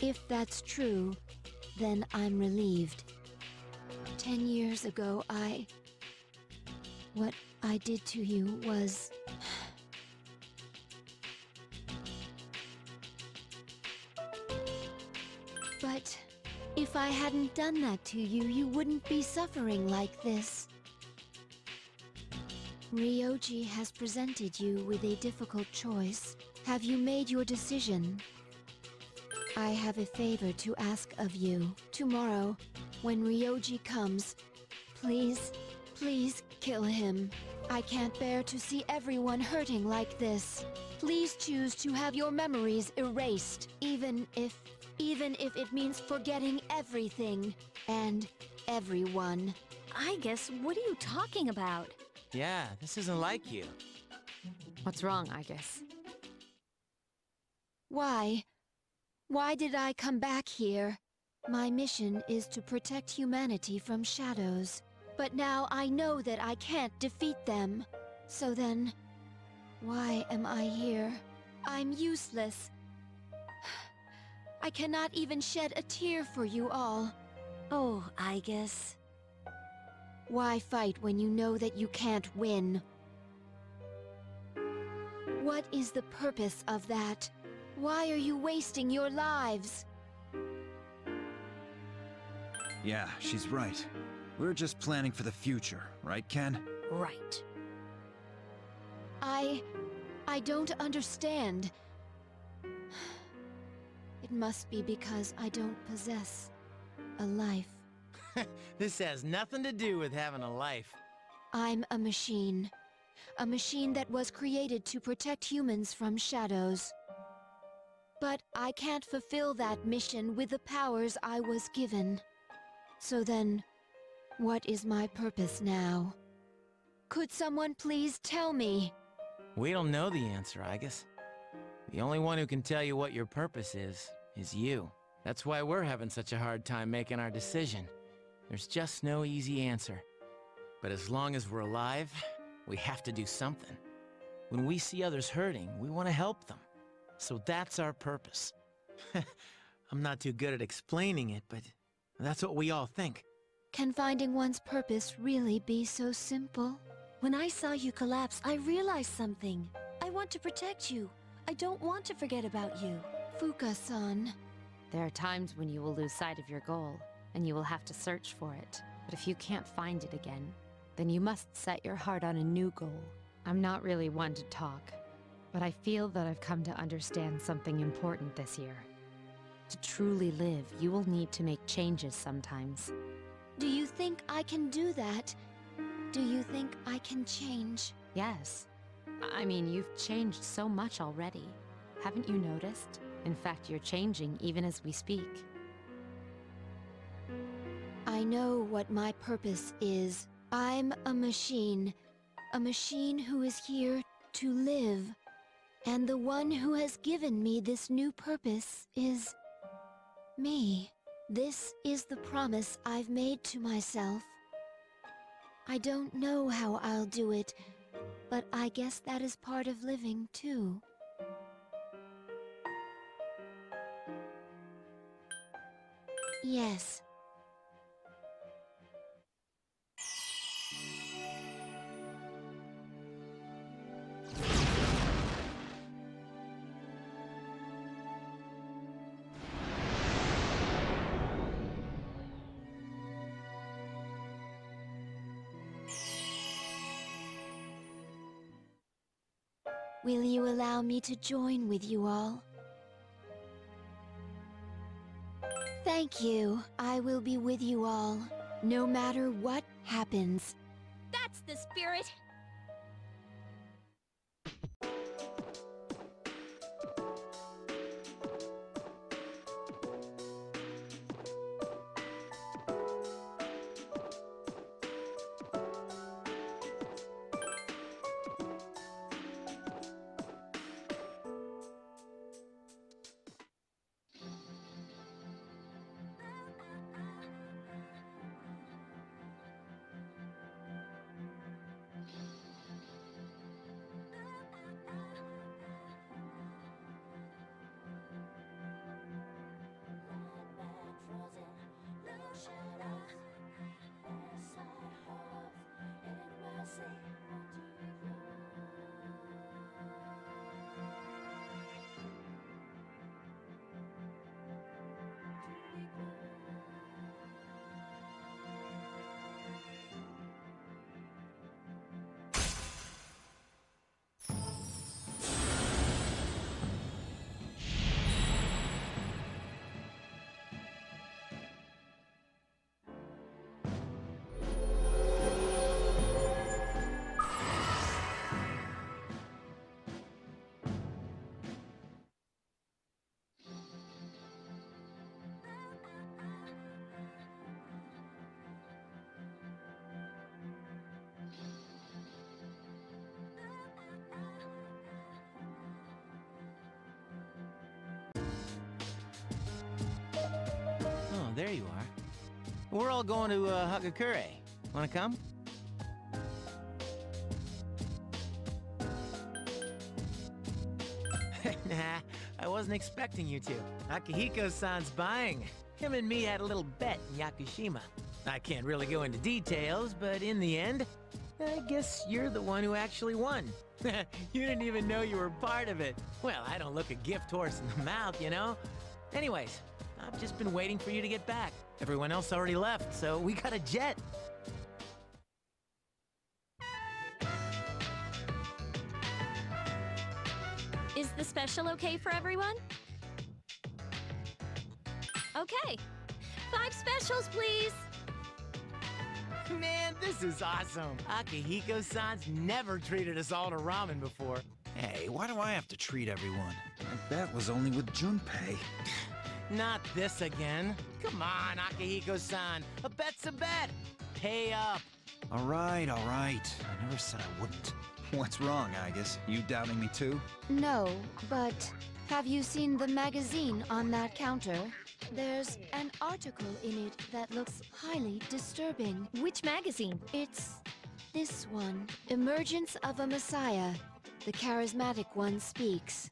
If that's true, then I'm relieved. Ten years ago, I... What I did to you was... But if I hadn't done that to you, you wouldn't be suffering like this. Ryoji has presented you with a difficult choice. Have you made your decision? I have a favor to ask of you. Tomorrow, when Ryoji comes, please, please kill him. I can't bear to see everyone hurting like this. Please choose to have your memories erased, even if... even if it means forgetting everything. And everyone. Aigis, what are you talking about? Yeah, this isn't like you. What's wrong, Aigis? Why? Why did I come back here? My mission is to protect humanity from shadows. But now I know that I can't defeat them. So then, why am I here? I'm useless. I cannot even shed a tear for you all. Oh, Aigis. Why fight when you know that you can't win? What is the purpose of that? Why are you wasting your lives? Yeah, she's right. We're just planning for the future, right, Ken? Right. I... I don't understand. It must be because I don't possess a life. This has nothing to do with having a life. I'm a machine. A machine that was created to protect humans from shadows. But I can't fulfill that mission with the powers I was given. So then, what is my purpose now? Could someone please tell me? We don't know the answer, Aigis. The only one who can tell you what your purpose is, is you. That's why we're having such a hard time making our decision. There's just no easy answer. But as long as we're alive, we have to do something. When we see others hurting, we want to help them. So that's our purpose. I'm not too good at explaining it, but that's what we all think. Can finding one's purpose really be so simple? When I saw you collapse, I realized something. I want to protect you. I don't want to forget about you. Fuuka-san. There are times when you will lose sight of your goal, and you will have to search for it. But if you can't find it again, then you must set your heart on a new goal. I'm not really one to talk, but I feel that I've come to understand something important this year. To truly live, you will need to make changes sometimes. Do you think I can do that? Do you think I can change? Yes. I mean, you've changed so much already. Haven't you noticed? In fact, you're changing even as we speak. I know what my purpose is. I'm a machine. A machine who is here to live. And the one who has given me this new purpose is... me. This is the promise I've made to myself. I don't know how I'll do it, but I guess that is part of living, too. Yes. Will you allow me to join with you all? Thank you. I will be with you all, no matter what happens. That's the spirit! there you are. We're all going to uh, Hagakure. Wanna come? Nah, I wasn't expecting you to. Akihiko-san's buying. Him and me had a little bet in Yakushima. I can't really go into details, but in the end, I guess you're the one who actually won. You didn't even know you were part of it. Well, I don't look a gift horse in the mouth, you know? Anyways, I've just been waiting for you to get back. Everyone else already left, so we got a jet. Is the special okay for everyone? Okay. Five specials, please. Man, this is awesome. Akihiko-san's never treated us all to ramen before. Hey, why do I have to treat everyone? That was only with Junpei. Not this again. Come on, Akihiko-san. A bet's a bet. Pay up. All right, all right. I never said I wouldn't. What's wrong, Aigis? You doubting me too? No, but have you seen the magazine on that counter? There's an article in it that looks highly disturbing. Which magazine? It's this one. Emergence of a Messiah. The charismatic one speaks.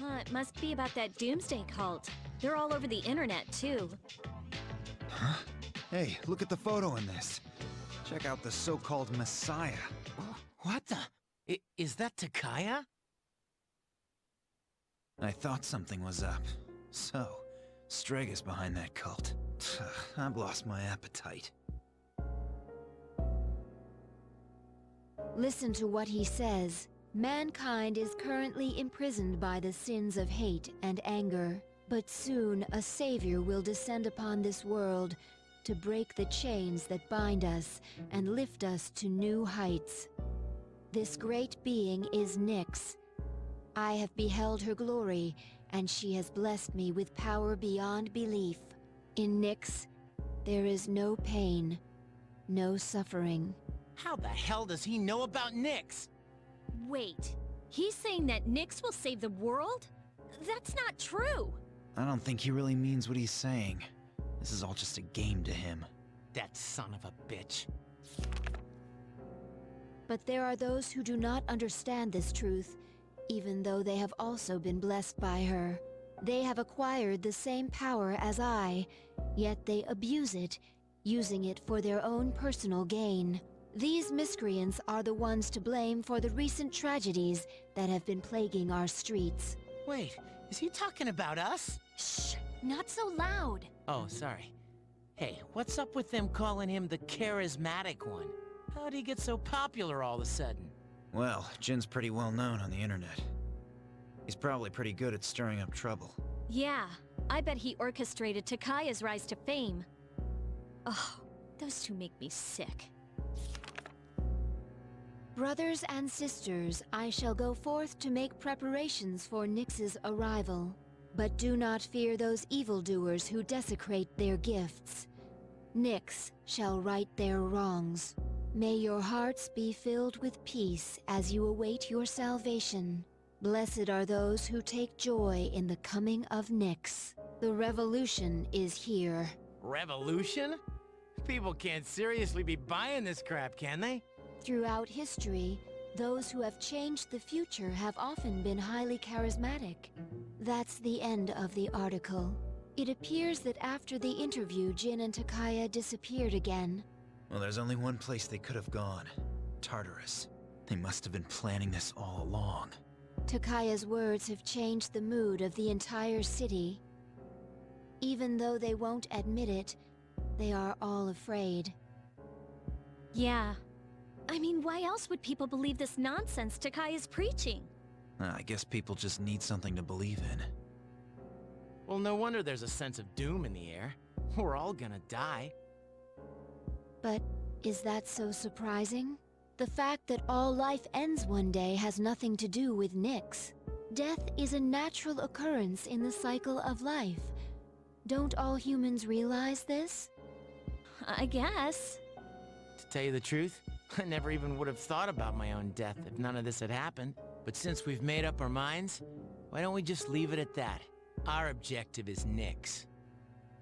Huh, it must be about that doomsday cult. They're all over the internet, too. Huh? Hey, look at the photo in this. Check out the so-called Messiah. What the? I is that Takaya? I thought something was up. So, Strega's behind that cult. I've lost my appetite. Listen to what he says. Mankind is currently imprisoned by the sins of hate and anger. But soon, a savior will descend upon this world to break the chains that bind us and lift us to new heights. This great being is Nyx. I have beheld her glory, and she has blessed me with power beyond belief. In Nyx, there is no pain, no suffering. How the hell does he know about Nyx? Wait, he's saying that Nyx will save the world? That's not true! I don't think he really means what he's saying. This is all just a game to him. That son of a bitch. But there are those who do not understand this truth, even though they have also been blessed by her. They have acquired the same power as I, yet they abuse it, using it for their own personal gain. These miscreants are the ones to blame for the recent tragedies that have been plaguing our streets. Wait, is he talking about us? Shh, not so loud. Oh, sorry. Hey, what's up with them calling him the charismatic one? How'd he get so popular all of a sudden? Well, Jin's pretty well known on the internet. He's probably pretty good at stirring up trouble. Yeah, I bet he orchestrated Takaya's rise to fame. Oh, those two make me sick. Brothers and sisters, I shall go forth to make preparations for Nyx's arrival. But do not fear those evildoers who desecrate their gifts. Nyx shall right their wrongs. May your hearts be filled with peace as you await your salvation. Blessed are those who take joy in the coming of Nyx. The revolution is here. Revolution? People can't seriously be buying this crap, can they? Throughout history, those who have changed the future have often been highly charismatic. That's the end of the article. It appears that after the interview, Jin and Takaya disappeared again. Well, there's only one place they could have gone. Tartarus. They must have been planning this all along. Takaya's words have changed the mood of the entire city. Even though they won't admit it, they are all afraid. Yeah. I mean, why else would people believe this nonsense Takaya's preaching? Uh, I guess people just need something to believe in. Well, no wonder there's a sense of doom in the air. We're all gonna die. But is that so surprising? The fact that all life ends one day has nothing to do with Nyx. Death is a natural occurrence in the cycle of life. Don't all humans realize this? I guess. To tell you the truth, I never even would have thought about my own death if none of this had happened. But since we've made up our minds, why don't we just leave it at that? Our objective is Nyx.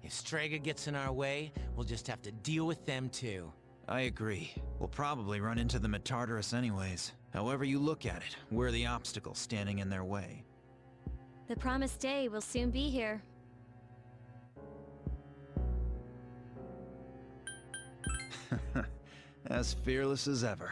If Strega gets in our way, we'll just have to deal with them too. I agree. We'll probably run into them at Tartarus anyways. However you look at it, we're the obstacle standing in their way. The promised day will soon be here. As fearless as ever.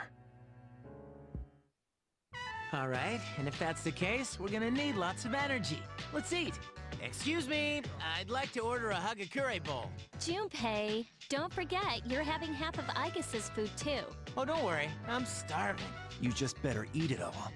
All right, and if that's the case, we're gonna need lots of energy. Let's eat. Excuse me, I'd like to order a Hagakure bowl. Junpei, don't forget, you're having half of Aigis' food too. Oh, don't worry, I'm starving. You just better eat it all.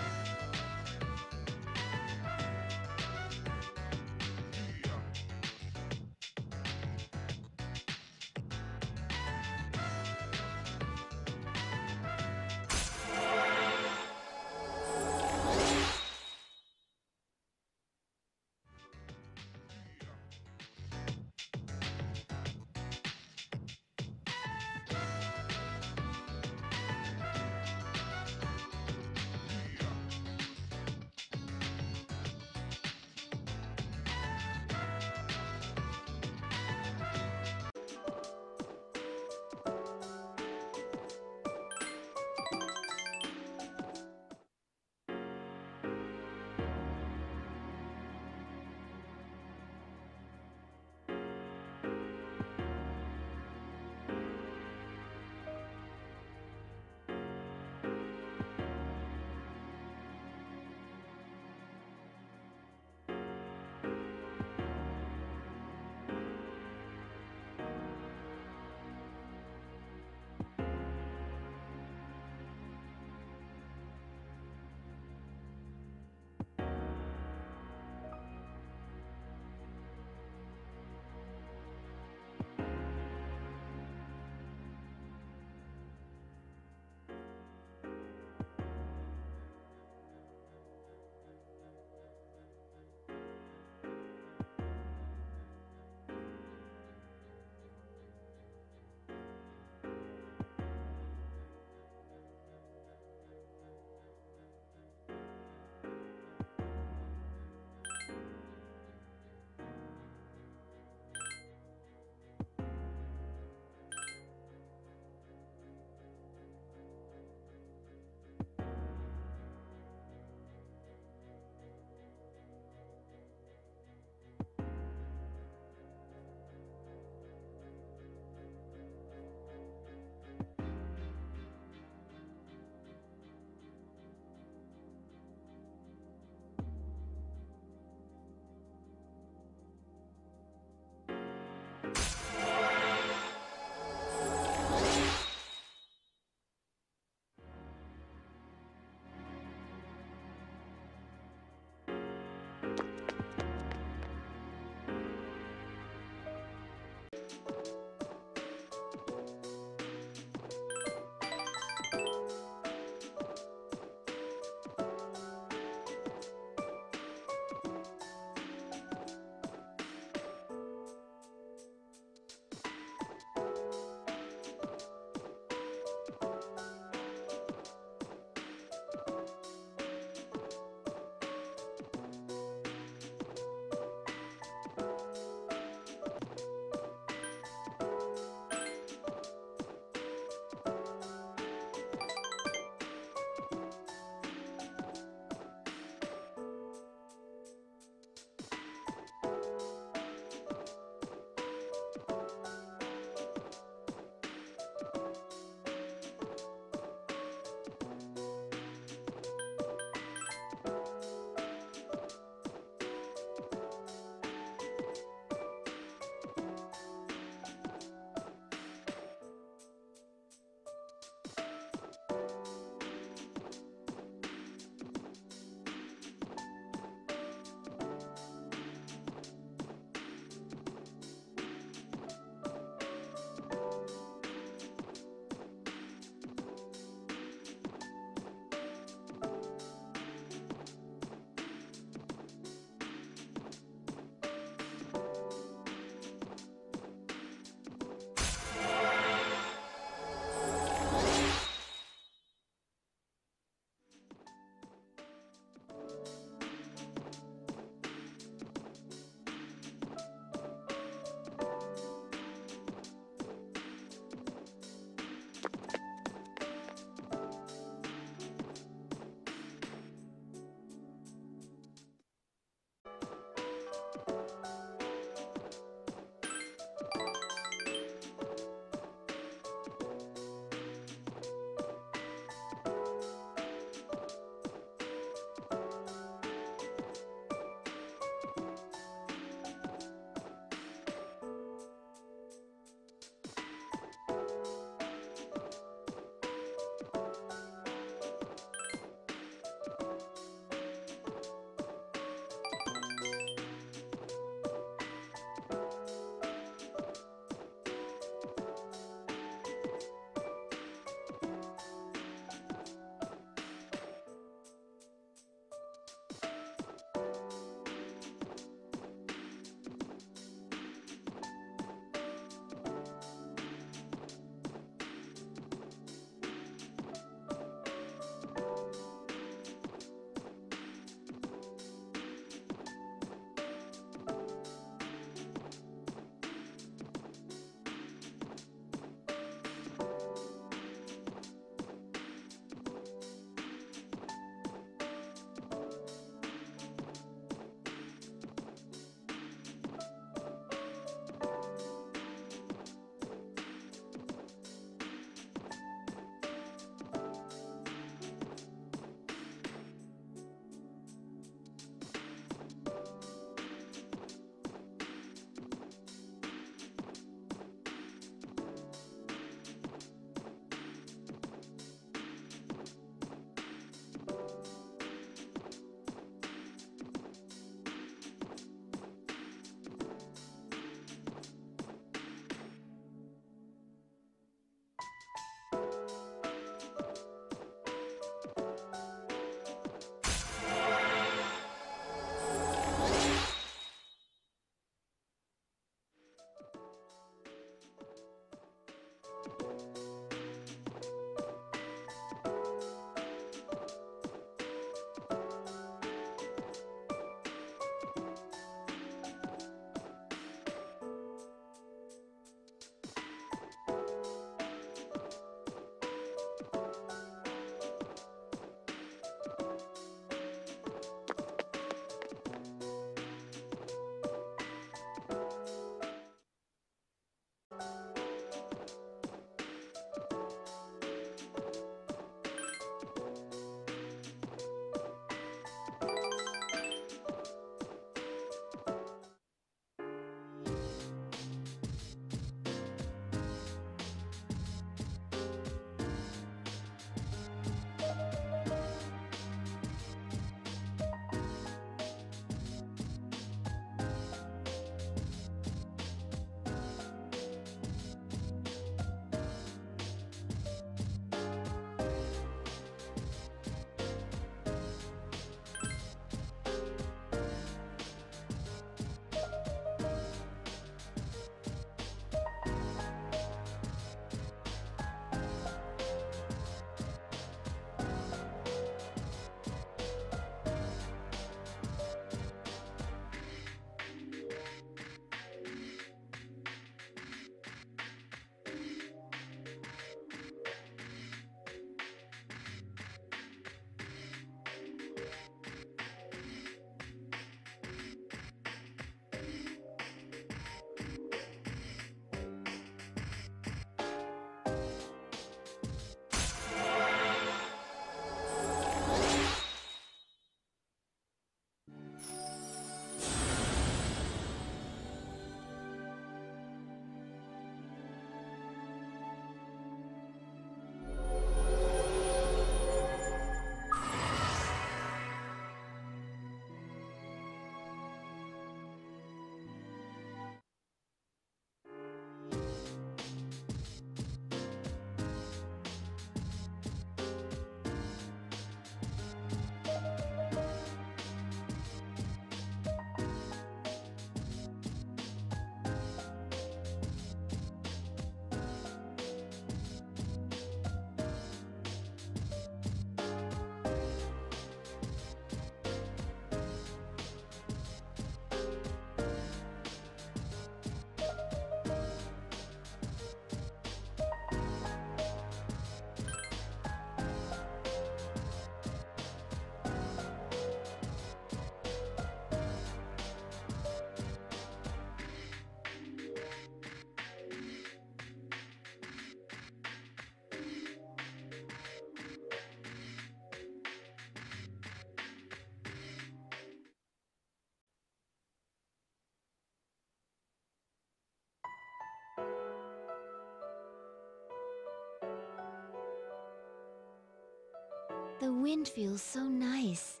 The wind feels so nice.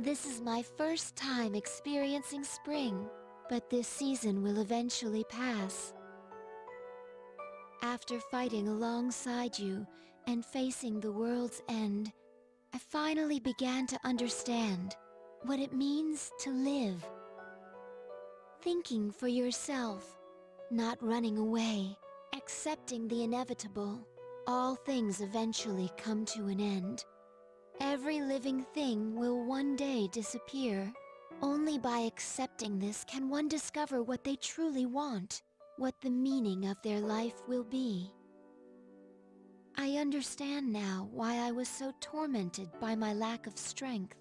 This is my first time experiencing spring, but this season will eventually pass. After fighting alongside you and facing the world's end, I finally began to understand what it means to live. Thinking for yourself, not running away, accepting the inevitable. All things eventually come to an end. Every living thing will one day disappear. Only by accepting this can one discover what they truly want, what the meaning of their life will be. I understand now why I was so tormented by my lack of strength.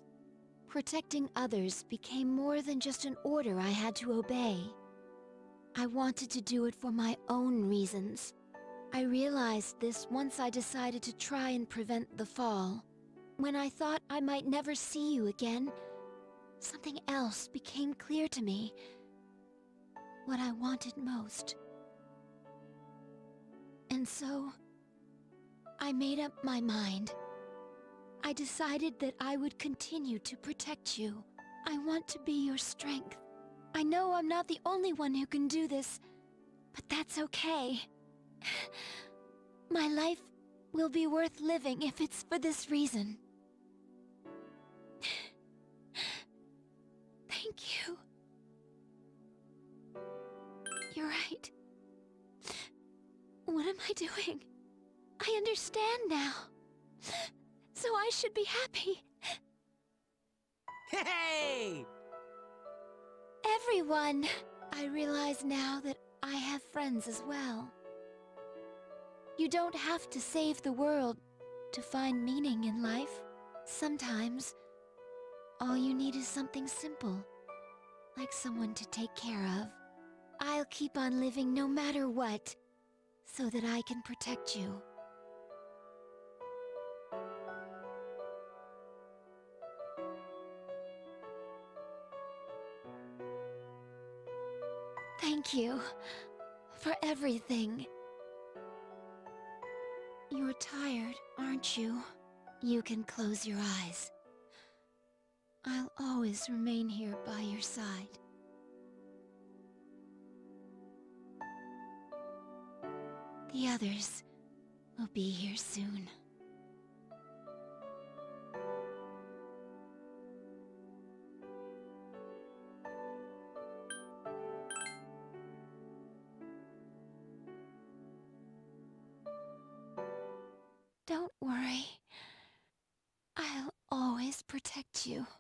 Protecting others became more than just an order I had to obey. I wanted to do it for my own reasons. I realized this once I decided to try and prevent the fall. When I thought I might never see you again, something else became clear to me. What I wanted most. And so, I made up my mind. I decided that I would continue to protect you. I want to be your strength. I know I'm not the only one who can do this, but that's okay. My life will be worth living if it's for this reason. Thank Thank you. You're right. What am I doing? I understand now. So I should be happy. Hey! Everyone! I realize now that I have friends as well. You don't have to save the world to find meaning in life. Sometimes, all you need is something simple, like someone to take care of. I'll keep on living no matter what, so that I can protect you. Thank you for everything. You're tired, aren't you? You can close your eyes. I'll always remain here by your side. The others will be here soon. Don't worry. I'll always protect you.